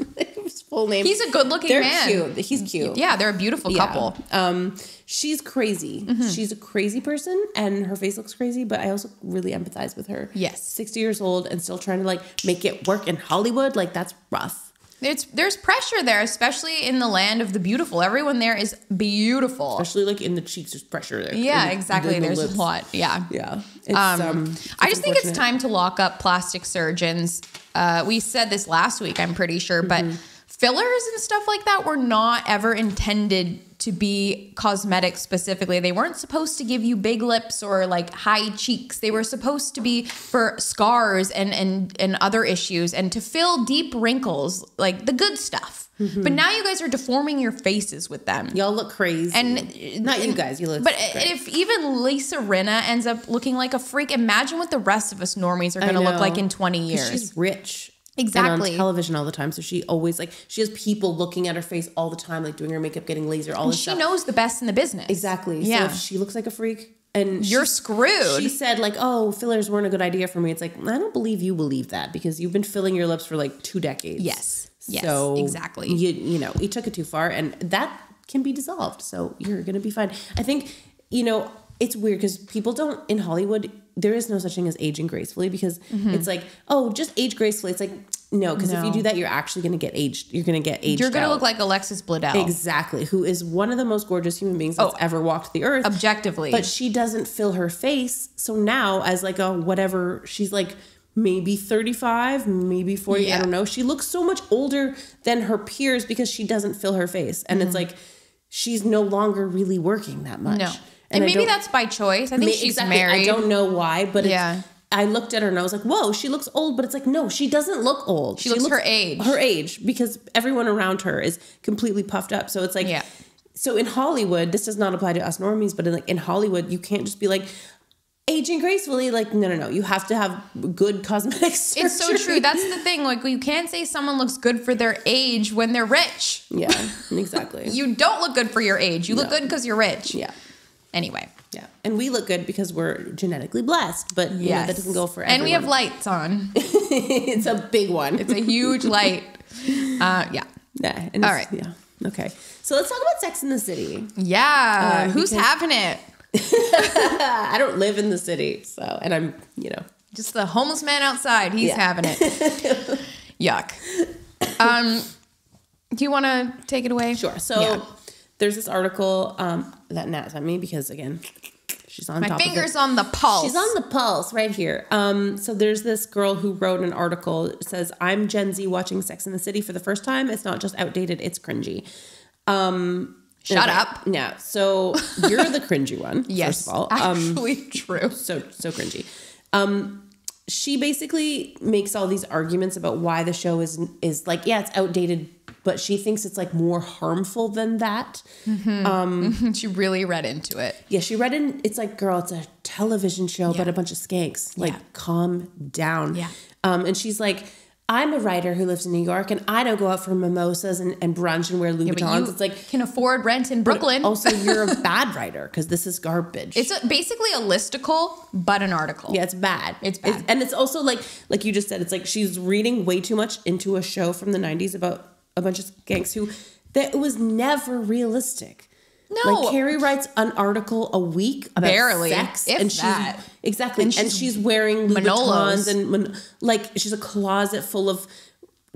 his full name. He's a good-looking they're man. They're cute. He's cute. Yeah, they're a beautiful yeah. couple. Um, she's crazy. Mm-hmm. She's a crazy person, and her face looks crazy, but I also really empathize with her. Yes. sixty years old and still trying to, like, make it work in Hollywood. Like, that's rough. It's, there's pressure there, especially in the land of the beautiful. Everyone there is beautiful. Especially like in the cheeks, there's pressure there. Yeah, in, exactly. The there's lips. A lot. Yeah. Yeah. It's, um, um, it's I just think it's time to lock up plastic surgeons. Uh, we said this last week, I'm pretty sure, but mm-hmm. fillers and stuff like that were not ever intended to be cosmetic specifically. They weren't supposed to give you big lips or like high cheeks. They were supposed to be for scars and and and other issues and to fill deep wrinkles, like the good stuff. Mm-hmm. But now you guys are deforming your faces with them. Y'all look crazy. And not you guys, you look But great. If even Lisa Rinna ends up looking like a freak, imagine what the rest of us normies are going to look like in twenty years. She's rich. Exactly. And on television all the time. So she always like, she has people looking at her face all the time, like doing her makeup, getting laser, all this stuff. She knows the best in the business. Exactly. Yeah. So if she looks like a freak and you're screwed. She said like, oh, fillers weren't a good idea for me. It's like, I don't believe you believe that because you've been filling your lips for like two decades. Yes. Yes. So exactly. You, you know, you took it too far and that can be dissolved. So you're going to be fine. I think, you know, it's weird because people don't in Hollywood, there is no such thing as aging gracefully because mm-hmm. it's like, oh, just age gracefully. It's like, no, because no. if you do that, you're actually going to get aged. You're going to get aged You're going to look like Alexis Bledel. Exactly. Who is one of the most gorgeous human beings that's oh, ever walked the earth. Objectively. But she doesn't fill her face. So now as like a whatever, she's like maybe thirty-five, maybe forty. Yeah. I don't know. She looks so much older than her peers because she doesn't fill her face. And mm-hmm. it's like, she's no longer really working that much. No. And, and maybe that's by choice. I think she's exactly, married. I don't know why, but yeah. it's, I looked at her and I was like, whoa, she looks old. But it's like, no, she doesn't look old. She, she looks, looks her age. Her age, because everyone around her is completely puffed up. So it's like, yeah. so in Hollywood, this does not apply to us normies, but in, like, in Hollywood, you can't just be like, aging gracefully, like, no, no, no. You have to have good cosmetic surgery. It's so true. That's the thing. Like, you can't say someone looks good for their age when they're rich. Yeah, exactly. You don't look good for your age. You no. look good because you're rich. Yeah. Anyway. Yeah. And we look good because we're genetically blessed, but yes. you know, that doesn't go for everyone. And we have lights on. It's a big one. It's a huge light. Uh, yeah. Yeah. All right. Yeah. Okay. So let's talk about Sex and the City. Yeah. Uh, Who's having it? I don't live in the city. So, and I'm, you know. Just the homeless man outside. He's yeah. having it. Yuck. Um, do you want to take it away? Sure. So. Yeah. There's this article um, that Nat sent me because, again, she's on top of it. My finger's on the pulse. She's on the pulse right here. Um, so there's this girl who wrote an article. It says, I'm Gen Z watching Sex and the City for the first time. It's not just outdated. It's cringy. Um, Shut okay. up. Yeah. So you're the cringy one, yes, first of all. Um, actually true. So, so cringy. Um, she basically makes all these arguments about why the show is, is like, yeah, it's outdated, but she thinks it's like more harmful than that. Mm-hmm. Um, she really read into it. Yeah, she read in. It's like, girl, it's a television show, yeah. but a bunch of skanks. Like, yeah. calm down. Yeah. Um, and she's like, I'm a writer who lives in New York, and I don't go out for mimosas and, and brunch and wear Louis Vuittons. Yeah, it's like, can afford rent in Brooklyn. Also, you're a bad writer because this is garbage. It's a, basically a listicle, but an article. Yeah, it's bad. It's bad, it's, and it's also like, like you just said, it's like she's reading way too much into a show from the nineties about a bunch of skanks who that it was never realistic. No, like Carrie writes an article a week about barely sex, if and she's, that exactly, and she's, and she's wearing Louis Vuittons and like she's a closet full of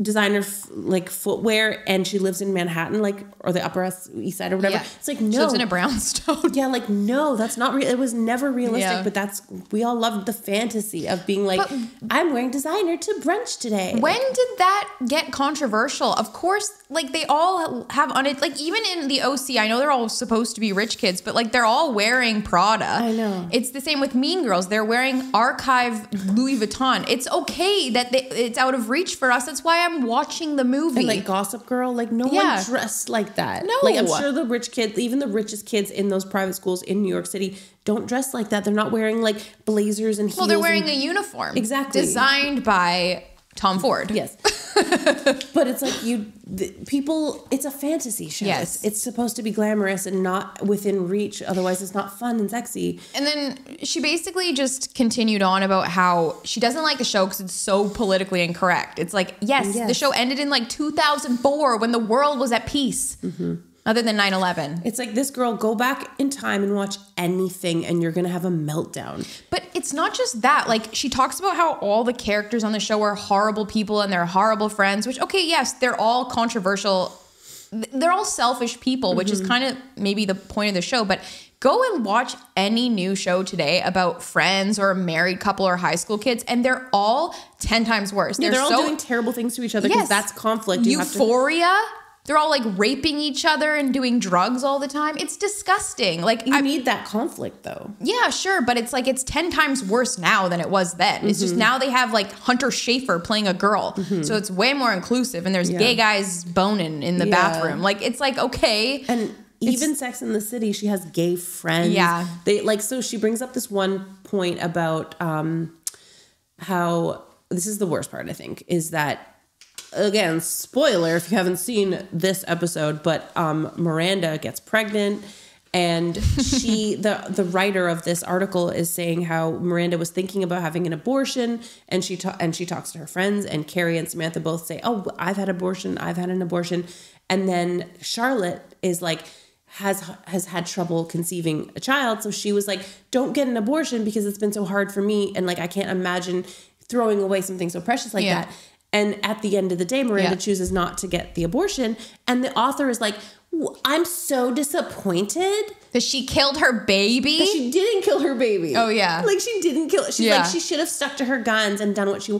designer f like footwear, and she lives in Manhattan, like or the Upper East Side or whatever. Yeah. It's like no, she lives in a brownstone. Yeah, like no, that's not real. It was never realistic, yeah. but that's we all loved the fantasy of being like, but I'm wearing designer to brunch today. When like, did that get controversial? Of course, like they all have on it. Like even in the O C, I know they're all supposed to be rich kids, but like they're all wearing Prada. I know it's the same with Mean Girls. They're wearing archive Louis Vuitton. It's okay that they, it's out of reach for us. That's why I'm. I'm watching the movie. And like Gossip Girl, like no yeah. one dressed like that. No. Like I'm sure the rich kids, even the richest kids in those private schools in New York City don't dress like that. They're not wearing like blazers and heels. Well, they're wearing and, a uniform. Exactly. Designed by Tom Ford. Yes. But it's like you, the, people, it's a fantasy show. Yes. It's, it's supposed to be glamorous and not within reach. Otherwise it's not fun and sexy. And then she basically just continued on about how she doesn't like the show because it's so politically incorrect. It's like, yes, yes, the show ended in like two thousand four when the world was at peace. Mm-hmm. Other than nine eleven. It's like, this girl, go back in time and watch anything and you're going to have a meltdown. But it's not just that. Like, she talks about how all the characters on the show are horrible people and they're horrible friends, which, okay, yes, they're all controversial. They're all selfish people, which mm-hmm. is kind of maybe the point of the show. But go and watch any new show today about friends or a married couple or high school kids, and they're all ten times worse. Yeah, they're, they're all so, doing terrible things to each other because yes, that's conflict. You Euphoria. Have to They're all like raping each other and doing drugs all the time. It's disgusting. Like you I need that conflict though. Yeah, sure. But it's like, it's ten times worse now than it was then. Mm-hmm. It's just now they have like Hunter Schaefer playing a girl. Mm-hmm. So it's way more inclusive. And there's yeah. gay guys boning in the yeah. bathroom. Like, it's like, okay. And even Sex and the City, she has gay friends. Yeah. They like, so she brings up this one point about um, how this is the worst part, I think, is that again, spoiler if you haven't seen this episode, but um, Miranda gets pregnant, and she, the the writer of this article is saying how Miranda was thinking about having an abortion, and she and she talks to her friends, and Carrie and Samantha both say, "Oh, I've had abortion, I've had an abortion," and then Charlotte is like, has has had trouble conceiving a child, so she was like, "Don't get an abortion because it's been so hard for me, and like I can't imagine throwing away something so precious like yeah. that." And at the end of the day, Miranda yeah. chooses not to get the abortion. And the author is like, I'm so disappointed. That she killed her baby? That she didn't kill her baby. Oh, yeah. Like, she didn't kill it. She's yeah. like, she should have stuck to her guns and done what she...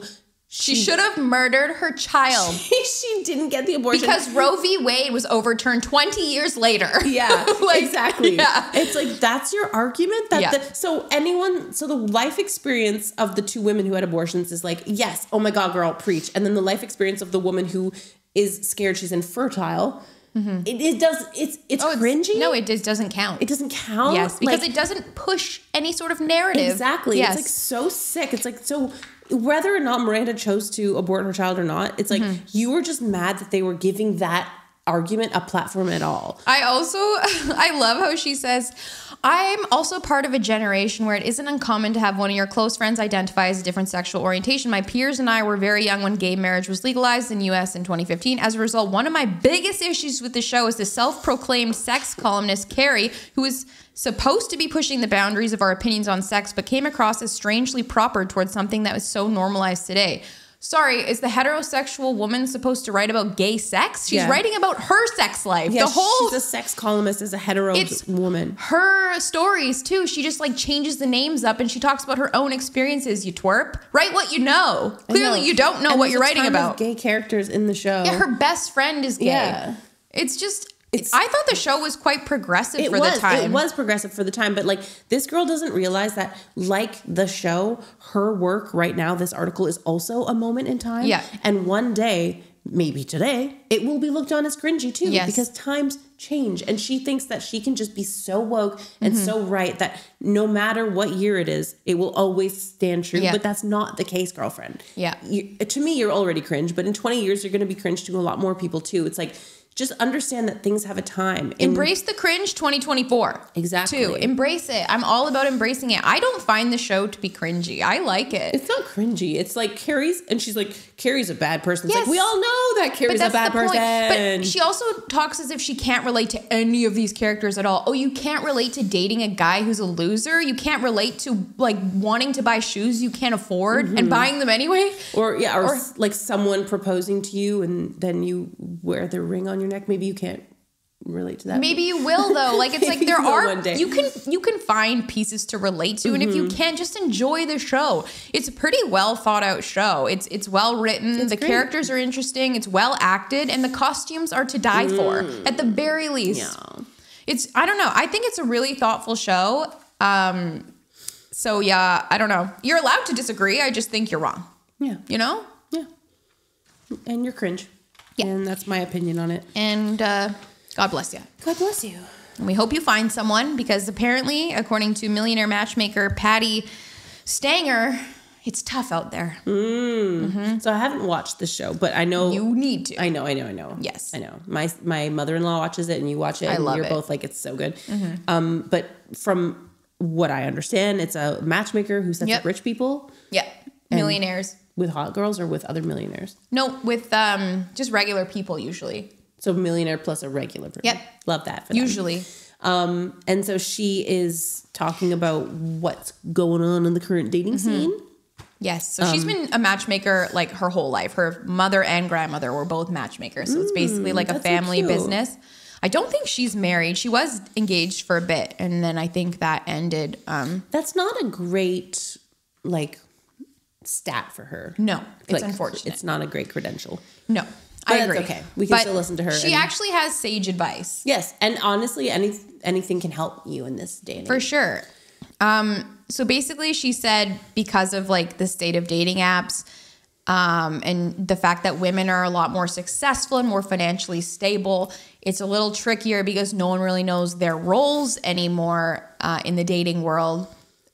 She, she should have murdered her child. She, she didn't get the abortion. Because Roe v. Wade was overturned twenty years later. Yeah, like, exactly. Yeah. It's like, that's your argument? That yeah. the, so anyone, so the life experience of the two women who had abortions is like, yes, oh my God, girl, preach. And then the life experience of the woman who is scared she's infertile, mm-hmm. it, it does, it's it's oh, cringy. It's, no, it just doesn't count. It doesn't count? Yes, because like, it doesn't push any sort of narrative. Exactly. Yes. It's like so sick. It's like so... Whether or not Miranda chose to abort her child or not, it's like mm-hmm. you were just mad that they were giving that argument a platform at all. I also, I love how she says, I'm also part of a generation where it isn't uncommon to have one of your close friends identify as a different sexual orientation. My peers and I were very young when gay marriage was legalized in the U S in twenty fifteen. As a result, one of my biggest issues with the show is the self-proclaimed sex columnist Carrie, who is supposed to be pushing the boundaries of our opinions on sex, but came across as strangely proper towards something that was so normalized today. Sorry, is the heterosexual woman supposed to write about gay sex? She's yeah. writing about her sex life. Yeah, the whole she's a sex columnist as a hetero it's woman. Her stories too. She just like changes the names up and she talks about her own experiences. You twerp, write what you know. I Clearly, know. you don't know and what you're writing about. Gay characters in the show. Yeah, her best friend is gay. Yeah. It's just. It's, I thought the show was quite progressive for was, the time. It was progressive for the time, but like this girl doesn't realize that, like the show, her work right now, this article is also a moment in time. Yeah. And one day maybe today, it will be looked on as cringy too. Yes. Because times change. And she thinks that she can just be so woke and mm-hmm. so right that no matter what year it is, it will always stand true. Yeah. But that's not the case, girlfriend. Yeah. You, to me, you're already cringe. But in twenty years, you're going to be cringe to a lot more people too. It's like, just understand that things have a time. In Embrace the cringe twenty twenty-four. Exactly. Too. Embrace it. I'm all about embracing it. I don't find the show to be cringy. I like it. It's not cringy. It's like Carrie's, and she's like, Carrie's a bad person. It's yes. like, we all know that Carrie's a bad person. Point. But she also talks as if she can't relate to any of these characters at all. Oh, you can't relate to dating a guy who's a loser. You can't relate to like wanting to buy shoes you can't afford mm-hmm. and buying them anyway. Or yeah, or, or like someone proposing to you and then you wear the ring on your neck. Maybe you can't relate to that. Maybe you will though. Like it's like there are you can you can find pieces to relate to, and mm-hmm. if you can, just enjoy the show. It's a pretty well thought out show. It's it's well written. It's the great. Characters are interesting. It's well acted, and the costumes are to die mm. for at the very least. Yeah. It's I don't know. I think it's a really thoughtful show. Um, so yeah, I don't know. You're allowed to disagree. I just think you're wrong. Yeah, you know. Yeah, and you're cringe. Yeah. And that's my opinion on it. And uh, God bless you. God bless you. And we hope you find someone, because apparently, according to millionaire matchmaker Patti Stanger, it's tough out there. Mm. Mm-hmm. So I haven't watched the show, but I know you need to. I know, I know, I know. Yes, I know. My my mother-in-law watches it, and you watch it. I and love you're it. You're both like, it's so good. Mm-hmm. Um, but from what I understand, it's a matchmaker who sets yep. up rich people. Yeah, millionaires. With hot girls or with other millionaires? No, with um, just regular people usually. So millionaire plus a regular person. Yep. Love that for them. Usually. Um, and so she is talking about what's going on in the current dating mm-hmm. scene. Yes. So um, she's been a matchmaker like her whole life. Her mother and grandmother were both matchmakers. So it's basically like mm, a family so business. I don't think she's married. She was engaged for a bit. And then I think that ended. Um, That's not a great like... stat for her. No, it's like, unfortunate. It's not a great credential. No, but I agree. That's okay. We can but still listen to her. She actually has sage advice. Yes, and honestly, any anything can help you in this day and age. For sure. Um, so basically, she said because of like the state of dating apps, um, and the fact that women are a lot more successful and more financially stable, it's a little trickier because no one really knows their roles anymore uh, in the dating world.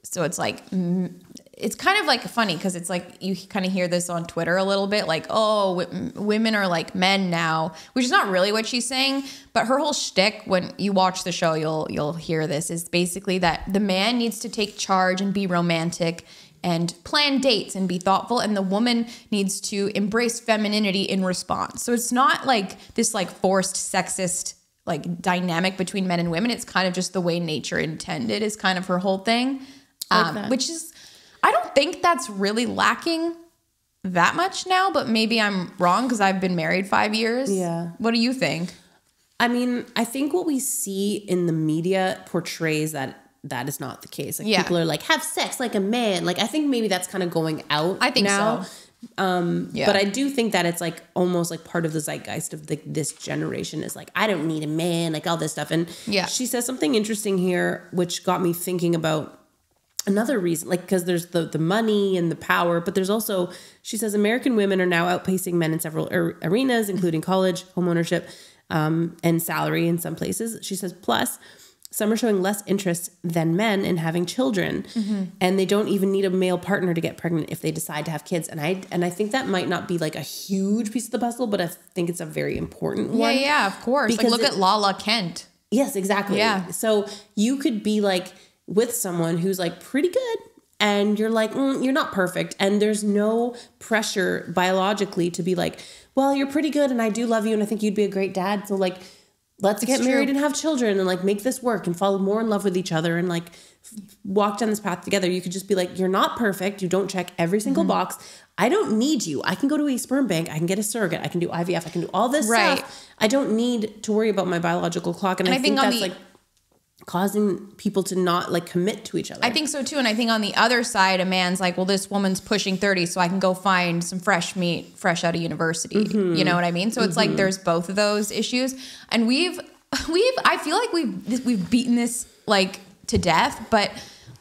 So it's like. Mm, It's kind of like funny because it's like you kind of hear this on Twitter a little bit like, oh, w women are like men now, which is not really what she's saying. But her whole shtick when you watch the show, you'll you'll hear this is basically that the man needs to take charge and be romantic and plan dates and be thoughtful. And the woman needs to embrace femininity in response. So it's not like this like forced sexist like dynamic between men and women. It's kind of just the way nature intended is kind of her whole thing, like um, which is. I don't think that's really lacking that much now, but maybe I'm wrong because I've been married five years. Yeah. What do you think? I mean, I think what we see in the media portrays that that is not the case. Like yeah. people are like, have sex like a man. Like, I think maybe that's kind of going out I think now. So. Um, yeah. But I do think that it's like almost like part of the zeitgeist of the, this generation is like, I don't need a man, like all this stuff. And yeah. she says something interesting here, which got me thinking about another reason, like, because there's the, the money and the power, but there's also, she says, American women are now outpacing men in several ar arenas, including college, homeownership, um, and salary in some places. She says, plus, some are showing less interest than men in having children, mm-hmm. and they don't even need a male partner to get pregnant if they decide to have kids. And I and I think that might not be like a huge piece of the puzzle, but I think it's a very important one. Yeah, yeah, of course. Like, look it, at Lala Kent. Yes, exactly. Yeah. So you could be like, with someone who's like pretty good and you're like, mm, you're not perfect. And there's no pressure biologically to be like, well, you're pretty good and I do love you and I think you'd be a great dad. So like, let's it's get true. married and have children and like make this work and fall more in love with each other and like walk down this path together. You could just be like, you're not perfect. You don't check every single mm-hmm. box. I don't need you. I can go to a sperm bank. I can get a surrogate. I can do I V F. I can do all this right. stuff. I don't need to worry about my biological clock. And, and I, I think, think that's like causing people to not like commit to each other. I think so too. And I think on the other side, a man's like, well, this woman's pushing thirty, so I can go find some fresh meat, fresh out of university. Mm-hmm. You know what I mean? So mm-hmm. it's like, there's both of those issues. And we've, we've, I feel like we've, we've beaten this like to death, but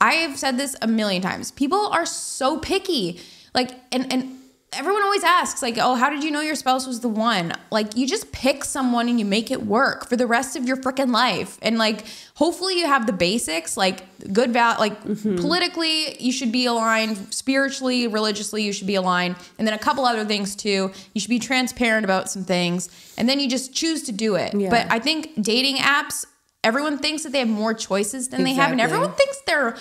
I have said this a million times. People are so picky. Like, and, and, everyone always asks, like, oh, how did you know your spouse was the one? Like, you just pick someone and you make it work for the rest of your freaking life. And like, hopefully you have the basics, like good val, like mm-hmm. politically, you should be aligned, spiritually, religiously, you should be aligned. And then a couple other things too. You should be transparent about some things, and then you just choose to do it. Yeah. But I think dating apps, everyone thinks that they have more choices than exactly. they have. And everyone thinks they're,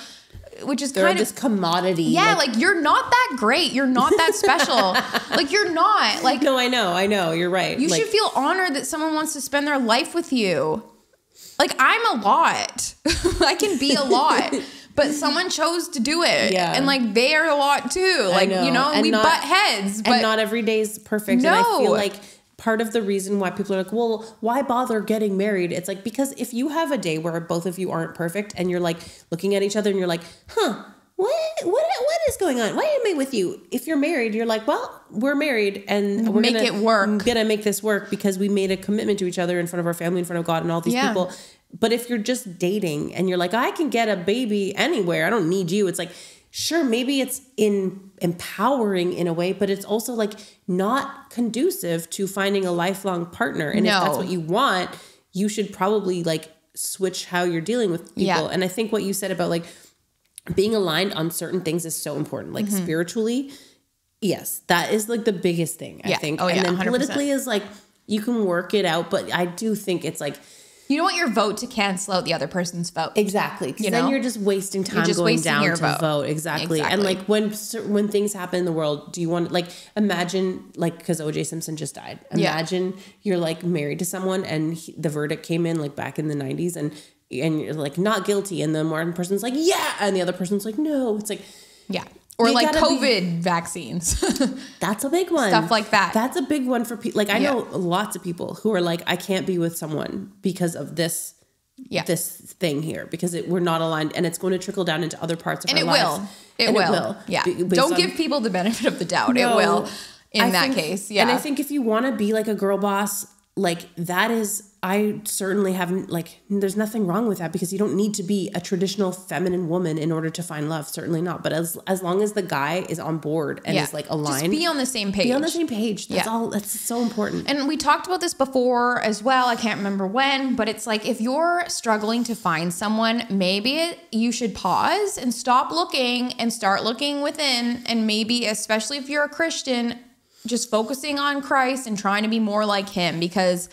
which is they're kind of commodity. Yeah, like, like you're not that great. You're not that special. Like you're not like. No, I know. I know. You're right. You like, should feel honored that someone wants to spend their life with you. Like I'm a lot. I can be a lot. But someone chose to do it. Yeah. And like they are a lot too. Like, know. you know, and we not, butt heads. But and not every day is perfect. No. And I feel like part of the reason why people are like, well, why bother getting married? It's like, because if you have a day where both of you aren't perfect and you're like looking at each other and you're like, huh, what, what, what is going on? Why am I with you? If you're married, you're like, well, we're married and we're make gonna, it work. Gonna make this work because we made a commitment to each other in front of our family, in front of God and all these yeah. people. But if you're just dating and you're like, I can get a baby anywhere, I don't need you. It's like, sure, maybe it's in empowering in a way, but it's also like not conducive to finding a lifelong partner. And no. if that's what you want, you should probably like switch how you're dealing with people. Yeah. And I think what you said about like being aligned on certain things is so important. Like mm-hmm. spiritually, yes, that is like the biggest thing, yeah. I think. Oh, and yeah, then one hundred percent. Politically is like, you can work it out, but I do think it's like, you don't want your vote to cancel out the other person's vote. Exactly. Because you know? then you're just wasting time just going wasting down to vote. vote. Exactly. exactly. And like when when things happen in the world, do you want like imagine like because O J Simpson just died. Imagine yeah. you're like married to someone and he, the verdict came in like back in the nineties and and you're like not guilty. And then one person's like, yeah. And the other person's like, no. It's like, yeah. Or like COVID be, vaccines. That's a big one. Stuff like that. That's a big one for people. Like I yeah. know lots of people who are like, I can't be with someone because of this, yeah. this thing here, because it, we're not aligned and it's going to trickle down into other parts of and our it lives. Will. It and will. It will. Yeah. B Don't on, give people the benefit of the doubt. No, it will in I that think, case. Yeah. And I think if you want to be like a girl boss, like that is, I certainly haven't, like, there's nothing wrong with that because you don't need to be a traditional feminine woman in order to find love. Certainly not. But as as long as the guy is on board and yeah. is like aligned. Just be on the same page. Be on the same page. That's yeah. all. That's so important. And we talked about this before as well. I can't remember when, but it's like, if you're struggling to find someone, maybe you should pause and stop looking and start looking within. And maybe, especially if you're a Christian, just focusing on Christ and trying to be more like him, because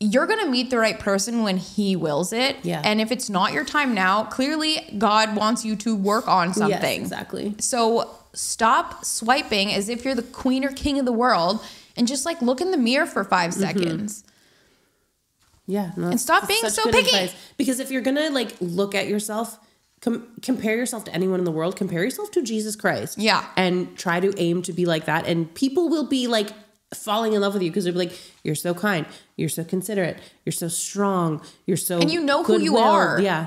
you're going to meet the right person when he wills it. Yeah. And if it's not your time now, clearly God wants you to work on something. Yes, exactly. So stop swiping as if you're the queen or king of the world and just like look in the mirror for five seconds. Mm-hmm. Yeah. No, and stop being so picky. Advice. Because if you're going to like look at yourself, com compare yourself to anyone in the world, compare yourself to Jesus Christ. Yeah. And try to aim to be like that. And people will be like, falling in love with you because they'll be like, you're so kind, you're so considerate, you're so strong, you're so and you know who you are. Yeah,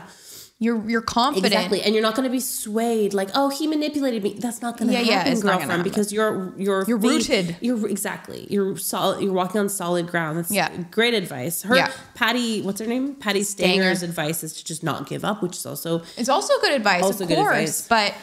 you're you're confident, exactly, and you're not going to be swayed like, oh, he manipulated me. That's not going to yeah, happen, yeah, girlfriend, because you're you're you're faith, rooted. You're exactly you're solid. You're walking on solid ground. That's yeah. great advice. Her yeah. Patty, what's her name? Patti Stanger's Stanger. advice is to just not give up, which is also it's also good advice. Also of good course, advice, but.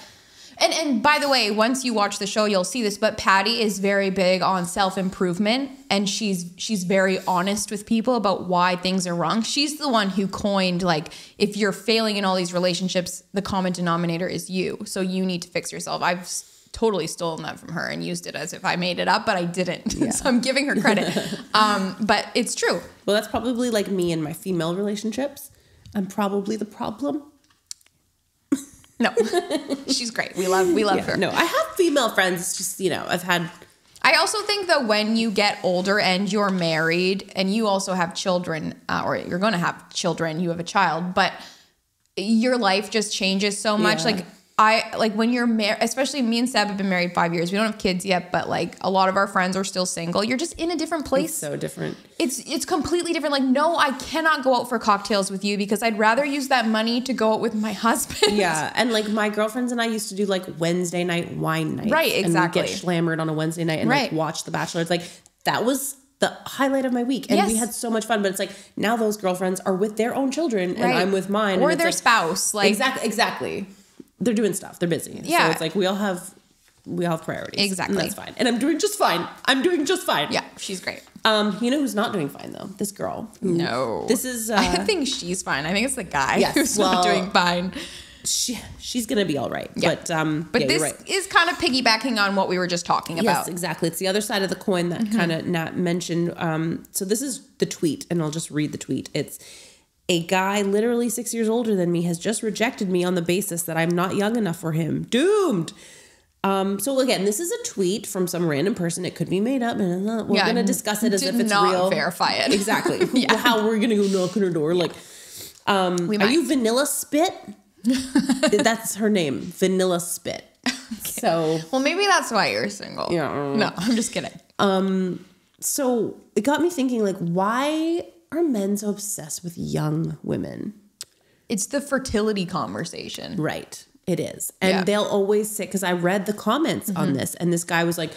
And, and by the way, once you watch the show, you'll see this, but Patti is very big on self-improvement, and she's she's very honest with people about why things are wrong. She's the one who coined, like, if you're failing in all these relationships, the common denominator is you. So you need to fix yourself. I've totally stolen that from her and used it as if I made it up, but I didn't. Yeah. So I'm giving her credit. um, but it's true. Well, that's probably like me and my female relationships. I'm probably the problem. No, she's great. We love, we love yeah, her. No, I have female friends. Just, you know, I've had. I also think that when you get older and you're married and you also have children uh, or you're going to have children, you have a child, but your life just changes so much. Yeah. Like I, like when you're married, especially me and Seb have been married five years. We don't have kids yet, but like a lot of our friends are still single. You're just in a different place. It's so different. It's, it's completely different. Like, no, I cannot go out for cocktails with you because I'd rather use that money to go out with my husband. Yeah. And like my girlfriends and I used to do like Wednesday night wine night. Right. Exactly. And we'd get slammered on a Wednesday night and right. like watch The Bachelor. It's like, that was the highlight of my week. And yes. we had so much fun, but it's like now those girlfriends are with their own children right. and I'm with mine. Or their like, spouse. Like exactly. Exactly. They're doing stuff. They're busy. Yeah. So it's like we all have we all have priorities. Exactly. And that's fine. And I'm doing just fine. I'm doing just fine. Yeah, she's great. Um, you know who's not doing fine, though? This girl. Who, no. This is... Uh, I think she's fine. I think it's the guy yes, who's well, not doing fine. She, she's going to be all right. Yeah. But, um, but yeah, this right. is kind of piggybacking on what we were just talking about. Yes, exactly. It's the other side of the coin that mm-hmm. kind of Nat mentioned. Um, so this is the tweet, and I'll just read the tweet. It's... A guy literally six years older than me has just rejected me on the basis that I'm not young enough for him. Doomed. Um, so again, this is a tweet from some random person. It could be made up. And uh, we're yeah, going to discuss it as if it's not real. Verify it. Exactly. yeah. How we're going to go knock on her door. Like, um, are you Vanilla Spit? That's her name. Vanilla Spit. Okay. So, well, maybe that's why you're single. Yeah. Um, no, I'm just kidding. Um, so it got me thinking, like, why... are men so obsessed with young women? It's the fertility conversation. Right. It is. And yeah. they'll always say, because I read the comments mm-hmm. on this, and this guy was like,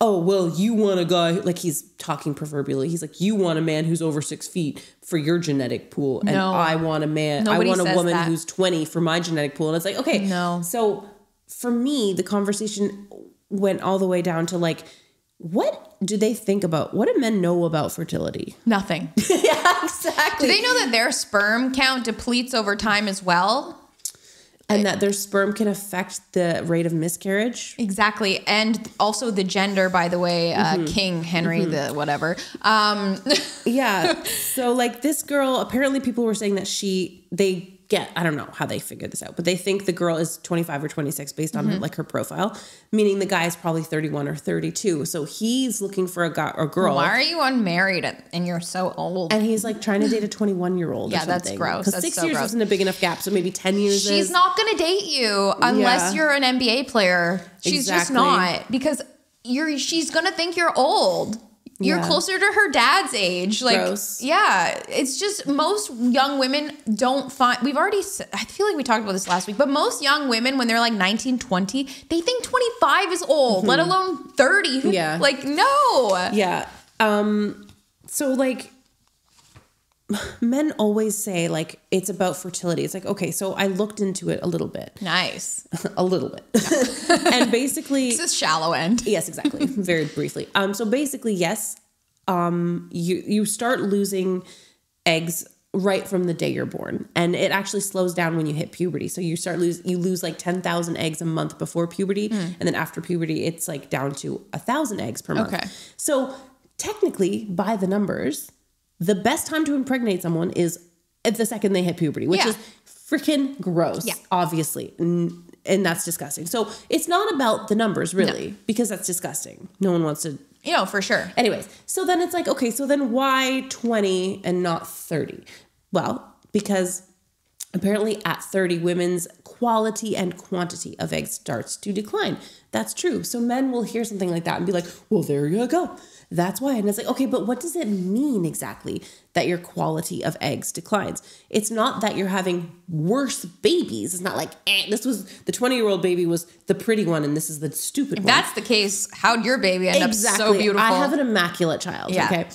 oh, well, you want a guy, like he's talking proverbially. He's like, you want a man who's over six feet for your genetic pool. And no, I want a man, I want a woman that. who's twenty for my genetic pool. And it's like, okay. No. So for me, the conversation went all the way down to like, what do they think about? What do men know about fertility? Nothing. Yeah, exactly. Do they know that their sperm count depletes over time as well? And that their sperm can affect the rate of miscarriage? Exactly. And also the gender, by the way, mm-hmm. uh, King, Henry, mm-hmm. the whatever. Um. yeah. So like this girl, apparently people were saying that she, they get, I don't know how they figured this out, but they think the girl is twenty-five or twenty-six based on mm-hmm. her, like her profile, meaning the guy is probably thirty-one or thirty-two. So he's looking for a guy or girl. Why are you unmarried and you're so old? And he's like trying to date a twenty-one year old. Yeah, or something. That's gross. Because six so years gross. Isn't a big enough gap. So maybe ten years. She's is. Not going to date you unless yeah. you're an N B A player. She's exactly. just not, because you're, she's going to think you're old. You're yeah. closer to her dad's age. Like, gross. Yeah, it's just most young women don't find, we've already, I feel like we talked about this last week, but most young women, when they're like nineteen, twenty, they think twenty-five is old, mm-hmm. let alone thirty. Yeah. Like, no. Yeah. Um. So like men always say like, it's about fertility. It's like, okay, so I looked into it a little bit. Nice. a little bit. No. And basically... This is shallow end. Yes, exactly. Very briefly. Um, so basically, yes, um, you, you start losing eggs right from the day you're born. And it actually slows down when you hit puberty. So you start lose you lose like ten thousand eggs a month before puberty. Mm. And then after puberty, it's like down to one thousand eggs per month. Okay. So technically, by the numbers, the best time to impregnate someone is the second they hit puberty, which yeah. is freaking gross, yeah. obviously. And, and that's disgusting. So it's not about the numbers, really, no. because that's disgusting. No one wants to... You know, for sure. Anyways, so then it's like, okay, so then why twenty and not thirty? Well, because apparently at thirty, women's quality and quantity of eggs starts to decline. That's true. So men will hear something like that and be like, well, there you go. That's why. And it's like, okay, but what does it mean exactly that your quality of eggs declines? It's not that you're having worse babies. It's not like, eh, this was the twenty year old baby was the pretty one and this is the stupid if one. If that's the case, how'd your baby end exactly. up so beautiful? I have an immaculate child. Yeah. Okay.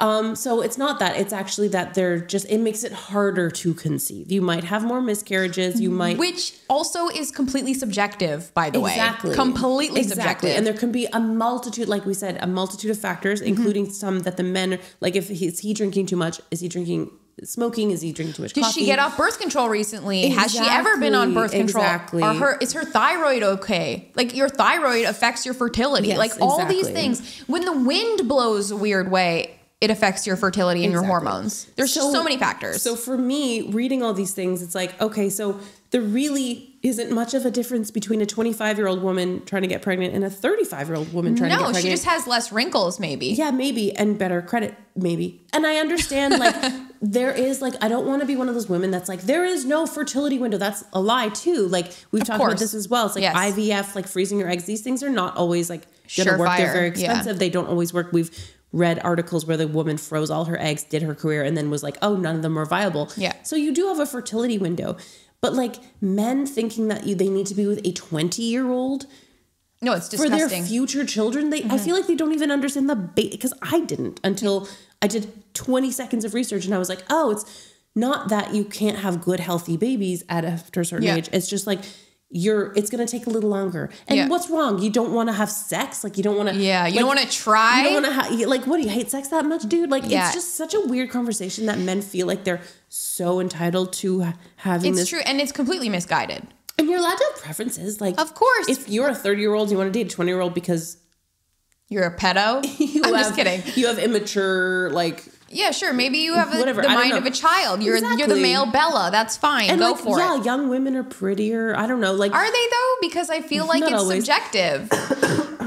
Um, so it's not that. It's actually that they're just, it makes it harder to conceive. You might have more miscarriages. You might. Which also is completely subjective, by the exactly. way. Completely exactly. Completely subjective. And there can be a multitude, like we said, a multitude of factors, including mm-hmm. some that the men, like if he, is he drinking too much? Is he drinking, smoking? Is he drinking too much coffee? Did she get off birth control recently? Exactly. Has she ever been on birth control? Exactly. Are her, is her thyroid okay? Like your thyroid affects your fertility. Yes, like exactly. all these things. When the wind blows a weird way, it affects your fertility and exactly. your hormones. There's so, so many factors. So for me, reading all these things, it's like, okay, so there really isn't much of a difference between a twenty-five year old woman trying to get pregnant and a thirty-five year old woman trying no, to get pregnant. No, she just has less wrinkles maybe. Yeah, maybe. And better credit maybe. And I understand like there is like, I don't want to be one of those women that's like, there is no fertility window. That's a lie too. Like we've of talked course. About this as well. It's like yes. I V F, like freezing your eggs. These things are not always like going to work. Fire. They're very expensive. Yeah. They don't always work. We've read articles where the woman froze all her eggs, did her career, and then was like, oh, none of them are viable. Yeah. So you do have a fertility window. But like men thinking that you, they need to be with a twenty year old. No, it's disgusting. For their future children. They, mm-hmm. I feel like they don't even understand the bait, because I didn't until I did twenty seconds of research and I was like, oh, it's not that you can't have good, healthy babies at after a certain yeah. age. It's just like, you're it's going to take a little longer. And yeah. what's wrong? You don't want to have sex? Like, you don't want to... Yeah, you like, don't want to try? You don't want to... Like, what, do you hate sex that much, dude? Like, yeah. it's just such a weird conversation that men feel like they're so entitled to having it's this... It's true, and it's completely misguided. And you're allowed to have preferences. Like, of course. If you're a thirty-year-old, you want to date a twenty-year-old because... You're a pedo? you I'm have, just kidding. You have immature, like... Yeah, sure. Maybe you have a, the mind of a child. You're exactly. you're the male Bella. That's fine. And Go like, for yeah, it. Yeah, young women are prettier. I don't know. Like, are they though? Because I feel like it's always. subjective.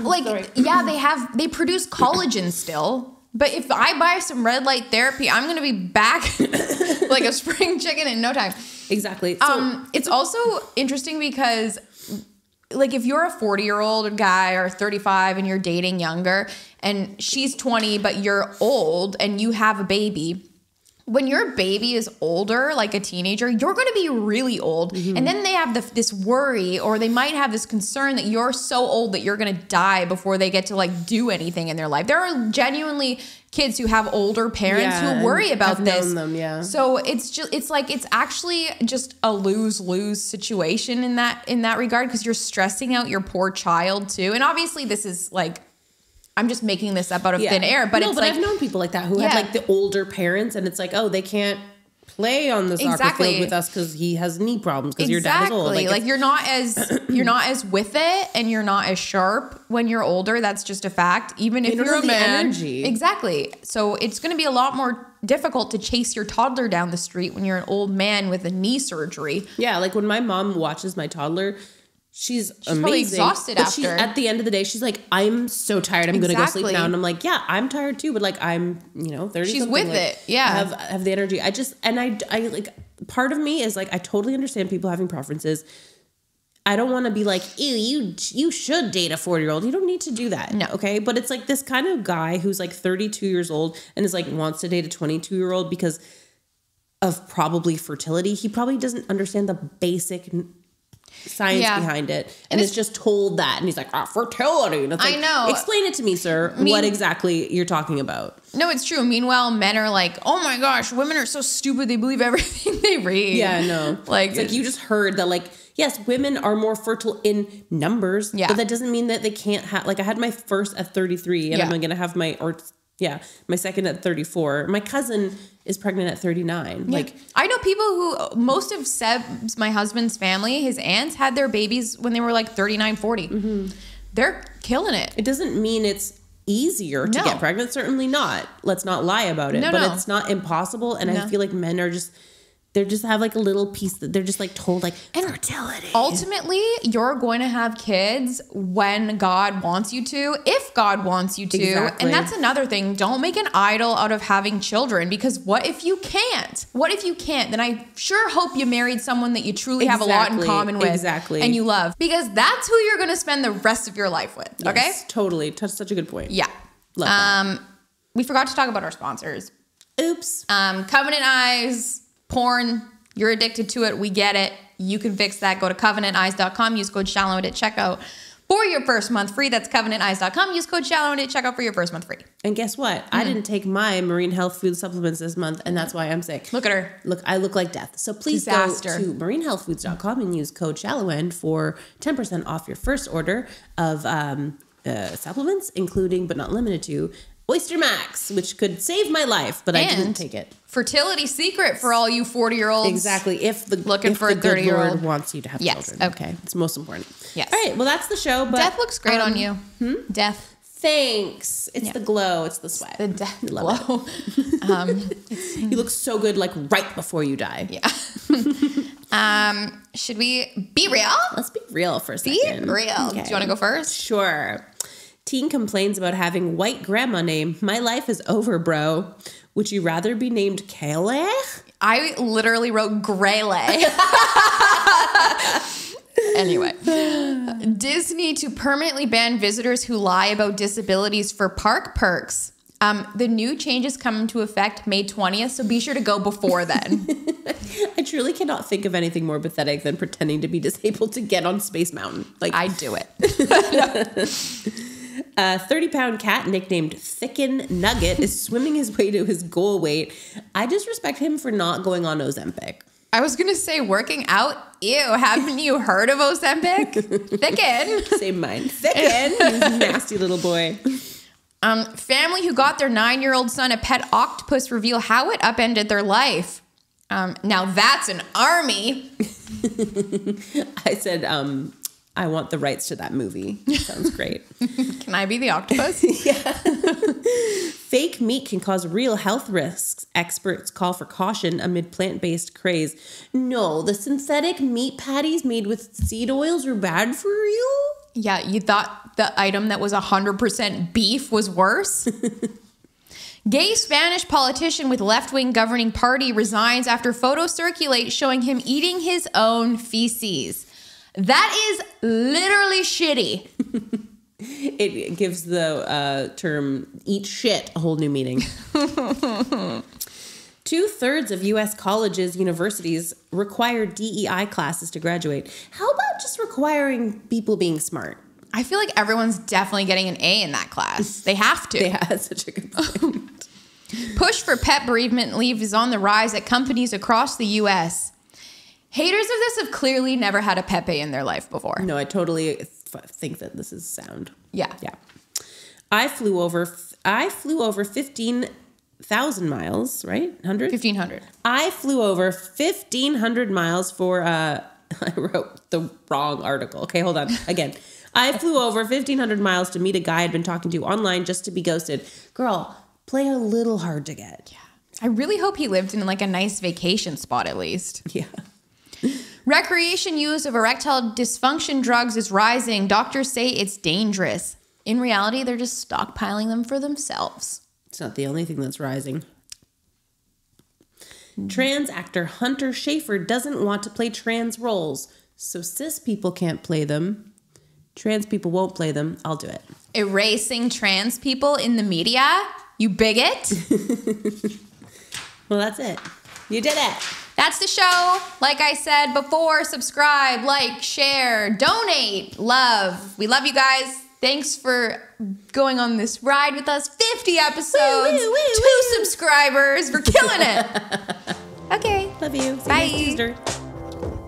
like, Sorry. yeah, they have they produce collagen still. But if I buy some red light therapy, I'm gonna be back like a spring chicken in no time. Exactly. So, um, it's also interesting because. Like if you're a forty year old guy or thirty-five and you're dating younger and she's twenty, but you're old and you have a baby, when your baby is older, like a teenager, you're going to be really old. Mm-hmm. And then they have the, this worry, or they might have this concern that you're so old that you're going to die before they get to like do anything in their life. There are genuinely kids who have older parents yeah, who worry about I've this. Known them, yeah. So it's just, it's like, it's actually just a lose lose situation in that, in that regard. Cause you're stressing out your poor child too. And obviously this is like, I'm just making this up out of yeah. thin air, but no, it's but like I've known people like that who yeah. have like the older parents, and it's like, oh, they can't play on the soccer exactly. field with us because he has knee problems because exactly. your dad is old. Like, like you're not as you're not as with it, and you're not as sharp when you're older. That's just a fact. Even if you you're a man, energy. exactly. So it's going to be a lot more difficult to chase your toddler down the street when you're an old man with a knee surgery. Yeah, like when my mom watches my toddler. She's, she's amazing. Probably exhausted but after. She's, at the end of the day, she's like, I'm so tired. I'm exactly. going to go sleep now. And I'm like, yeah, I'm tired too. But like, I'm, you know, thirty. She's with like, it. Yeah. I have, I have the energy. I just, and I, I like, part of me is like, I totally understand people having preferences. I don't want to be like, ew, you, you should date a forty year old. You don't need to do that. No. Okay. But it's like this kind of guy who's like thirty-two years old and is like, wants to date a twenty-two year old because of probably fertility. He probably doesn't understand the basic science yeah. behind it, and, and it's, it's just told that, and he's like, ah, fertility. And it's like, I know. Explain it to me, sir. I mean, what exactly you're talking about? No, it's true. Meanwhile, men are like, oh my gosh, women are so stupid. They believe everything they read. Yeah, no. Like, it's like you just heard that. Like, yes, women are more fertile in numbers. Yeah, but that doesn't mean that they can't have. Like, I had my first at thirty-three, and yeah. I'm gonna have my or yeah, my second at thirty-four. My cousin is pregnant at thirty-nine. Yeah. Like, I know people who, most of Seb's, my husband's family, his aunts had their babies when they were like thirty-nine, forty. Mm-hmm. They're killing it. It doesn't mean it's easier no. to get pregnant. Certainly not. Let's not lie about it. No, but no. it's not impossible. And no. I feel like men are just, they just have like a little piece that they're just like told like, and fertility. Ultimately, you're going to have kids when God wants you to, if God wants you to. Exactly. And that's another thing. Don't make an idol out of having children, because what if you can't? What if you can't? Then I sure hope you married someone that you truly exactly. have a lot in common with exactly. and you love, because that's who you're going to spend the rest of your life with. Yes, okay. Totally. That's such a good point. Yeah. Love um, that. We forgot to talk about our sponsors. Oops. Um, Covenant Eyes. Porn, you're addicted to it. We get it. You can fix that. Go to covenant eyes dot com. Use code Shallow at checkout for your first month free. That's covenant eyes dot com. Use code Shallow at checkout for your first month free. And guess what? Mm. I didn't take my marine health food supplements this month, and that's why I'm sick. Look at her. Look, I look like death. So please Disaster. go to marine health foods dot com and use code Shallow for ten percent off your first order of um, uh, supplements, including but not limited to Oyster Max, which could save my life, but and I didn't take it. Fertility secret for all you forty year olds. Exactly. If the looking if for the a thirty year old wants you to have yes. children. Okay. It's most important. Yes. All right. Well, that's the show. But, death looks great um, on you. Hmm? Death. Thanks. It's yeah. the glow. It's the sweat. The death glow. It. um, you look so good, like right before you die. Yeah. um, should we be real? Let's be real for a second. Be real. Okay. Do you want to go first? Sure. Teen complains about having white grandma name. My life is over, bro. Would you rather be named Kayleigh? I literally wrote Grayley. Anyway, Disney to permanently ban visitors who lie about disabilities for park perks. Um, the new changes come into effect May twentieth, so be sure to go before then. I truly cannot think of anything more pathetic than pretending to be disabled to get on Space Mountain. Like I'd do it. A thirty pound cat nicknamed Thickin Nugget is swimming his way to his goal weight. I just respect him for not going on Ozempic. I was going to say working out. Ew, haven't you heard of Ozempic? Thicken. Same mind. Thicken. Nasty little boy. Um, family who got their nine-year-old son a pet octopus reveal how it upended their life. Um, now that's an army. I said, um, I want the rights to that movie. Sounds great. Can I be the octopus? Yeah. Fake meat can cause real health risks. Experts call for caution amid plant-based craze. No, the synthetic meat patties made with seed oils are bad for you? Yeah, you thought the item that was one hundred percent beef was worse? Gay Spanish politician with left-wing governing party resigns after photos circulate showing him eating his own feces. That is literally shitty. It gives the uh, term eat shit a whole new meaning. Two-thirds of U S colleges, universities require D E I classes to graduate. How about just requiring people being smart? I feel like everyone's definitely getting an A in that class. They have to. Yeah, that's such a good point. Push for pet bereavement leave is on the rise at companies across the U S Haters of this have clearly never had a Pepe in their life before. No, I totally th- think that this is sound. Yeah. Yeah. I flew over, f- I flew over fifteen thousand miles, right? Hundred? Fifteen hundred. I flew over fifteen hundred miles for, uh, I wrote the wrong article. Okay, hold on. Again, I flew over fifteen hundred miles to meet a guy I'd been talking to online just to be ghosted. Girl, play a little hard to get. Yeah. I really hope he lived in like a nice vacation spot at least. Yeah. Recreation use of erectile dysfunction drugs is rising. Doctors say it's dangerous. In reality, they're just stockpiling them for themselves. It's not the only thing that's rising. Trans actor Hunter Schaefer doesn't want to play trans roles, so cis people can't play them. Trans people won't play them. I'll do it. Erasing trans people in the media? You bigot? Well, that's it. You did it. That's the show. Like I said before, subscribe, like, share, donate, love. We love you guys. Thanks for going on this ride with us. fifty episodes, woo, woo, woo, two woo. subscribers. We're killing it. Okay. Love you. See Bye. You next Tuesday.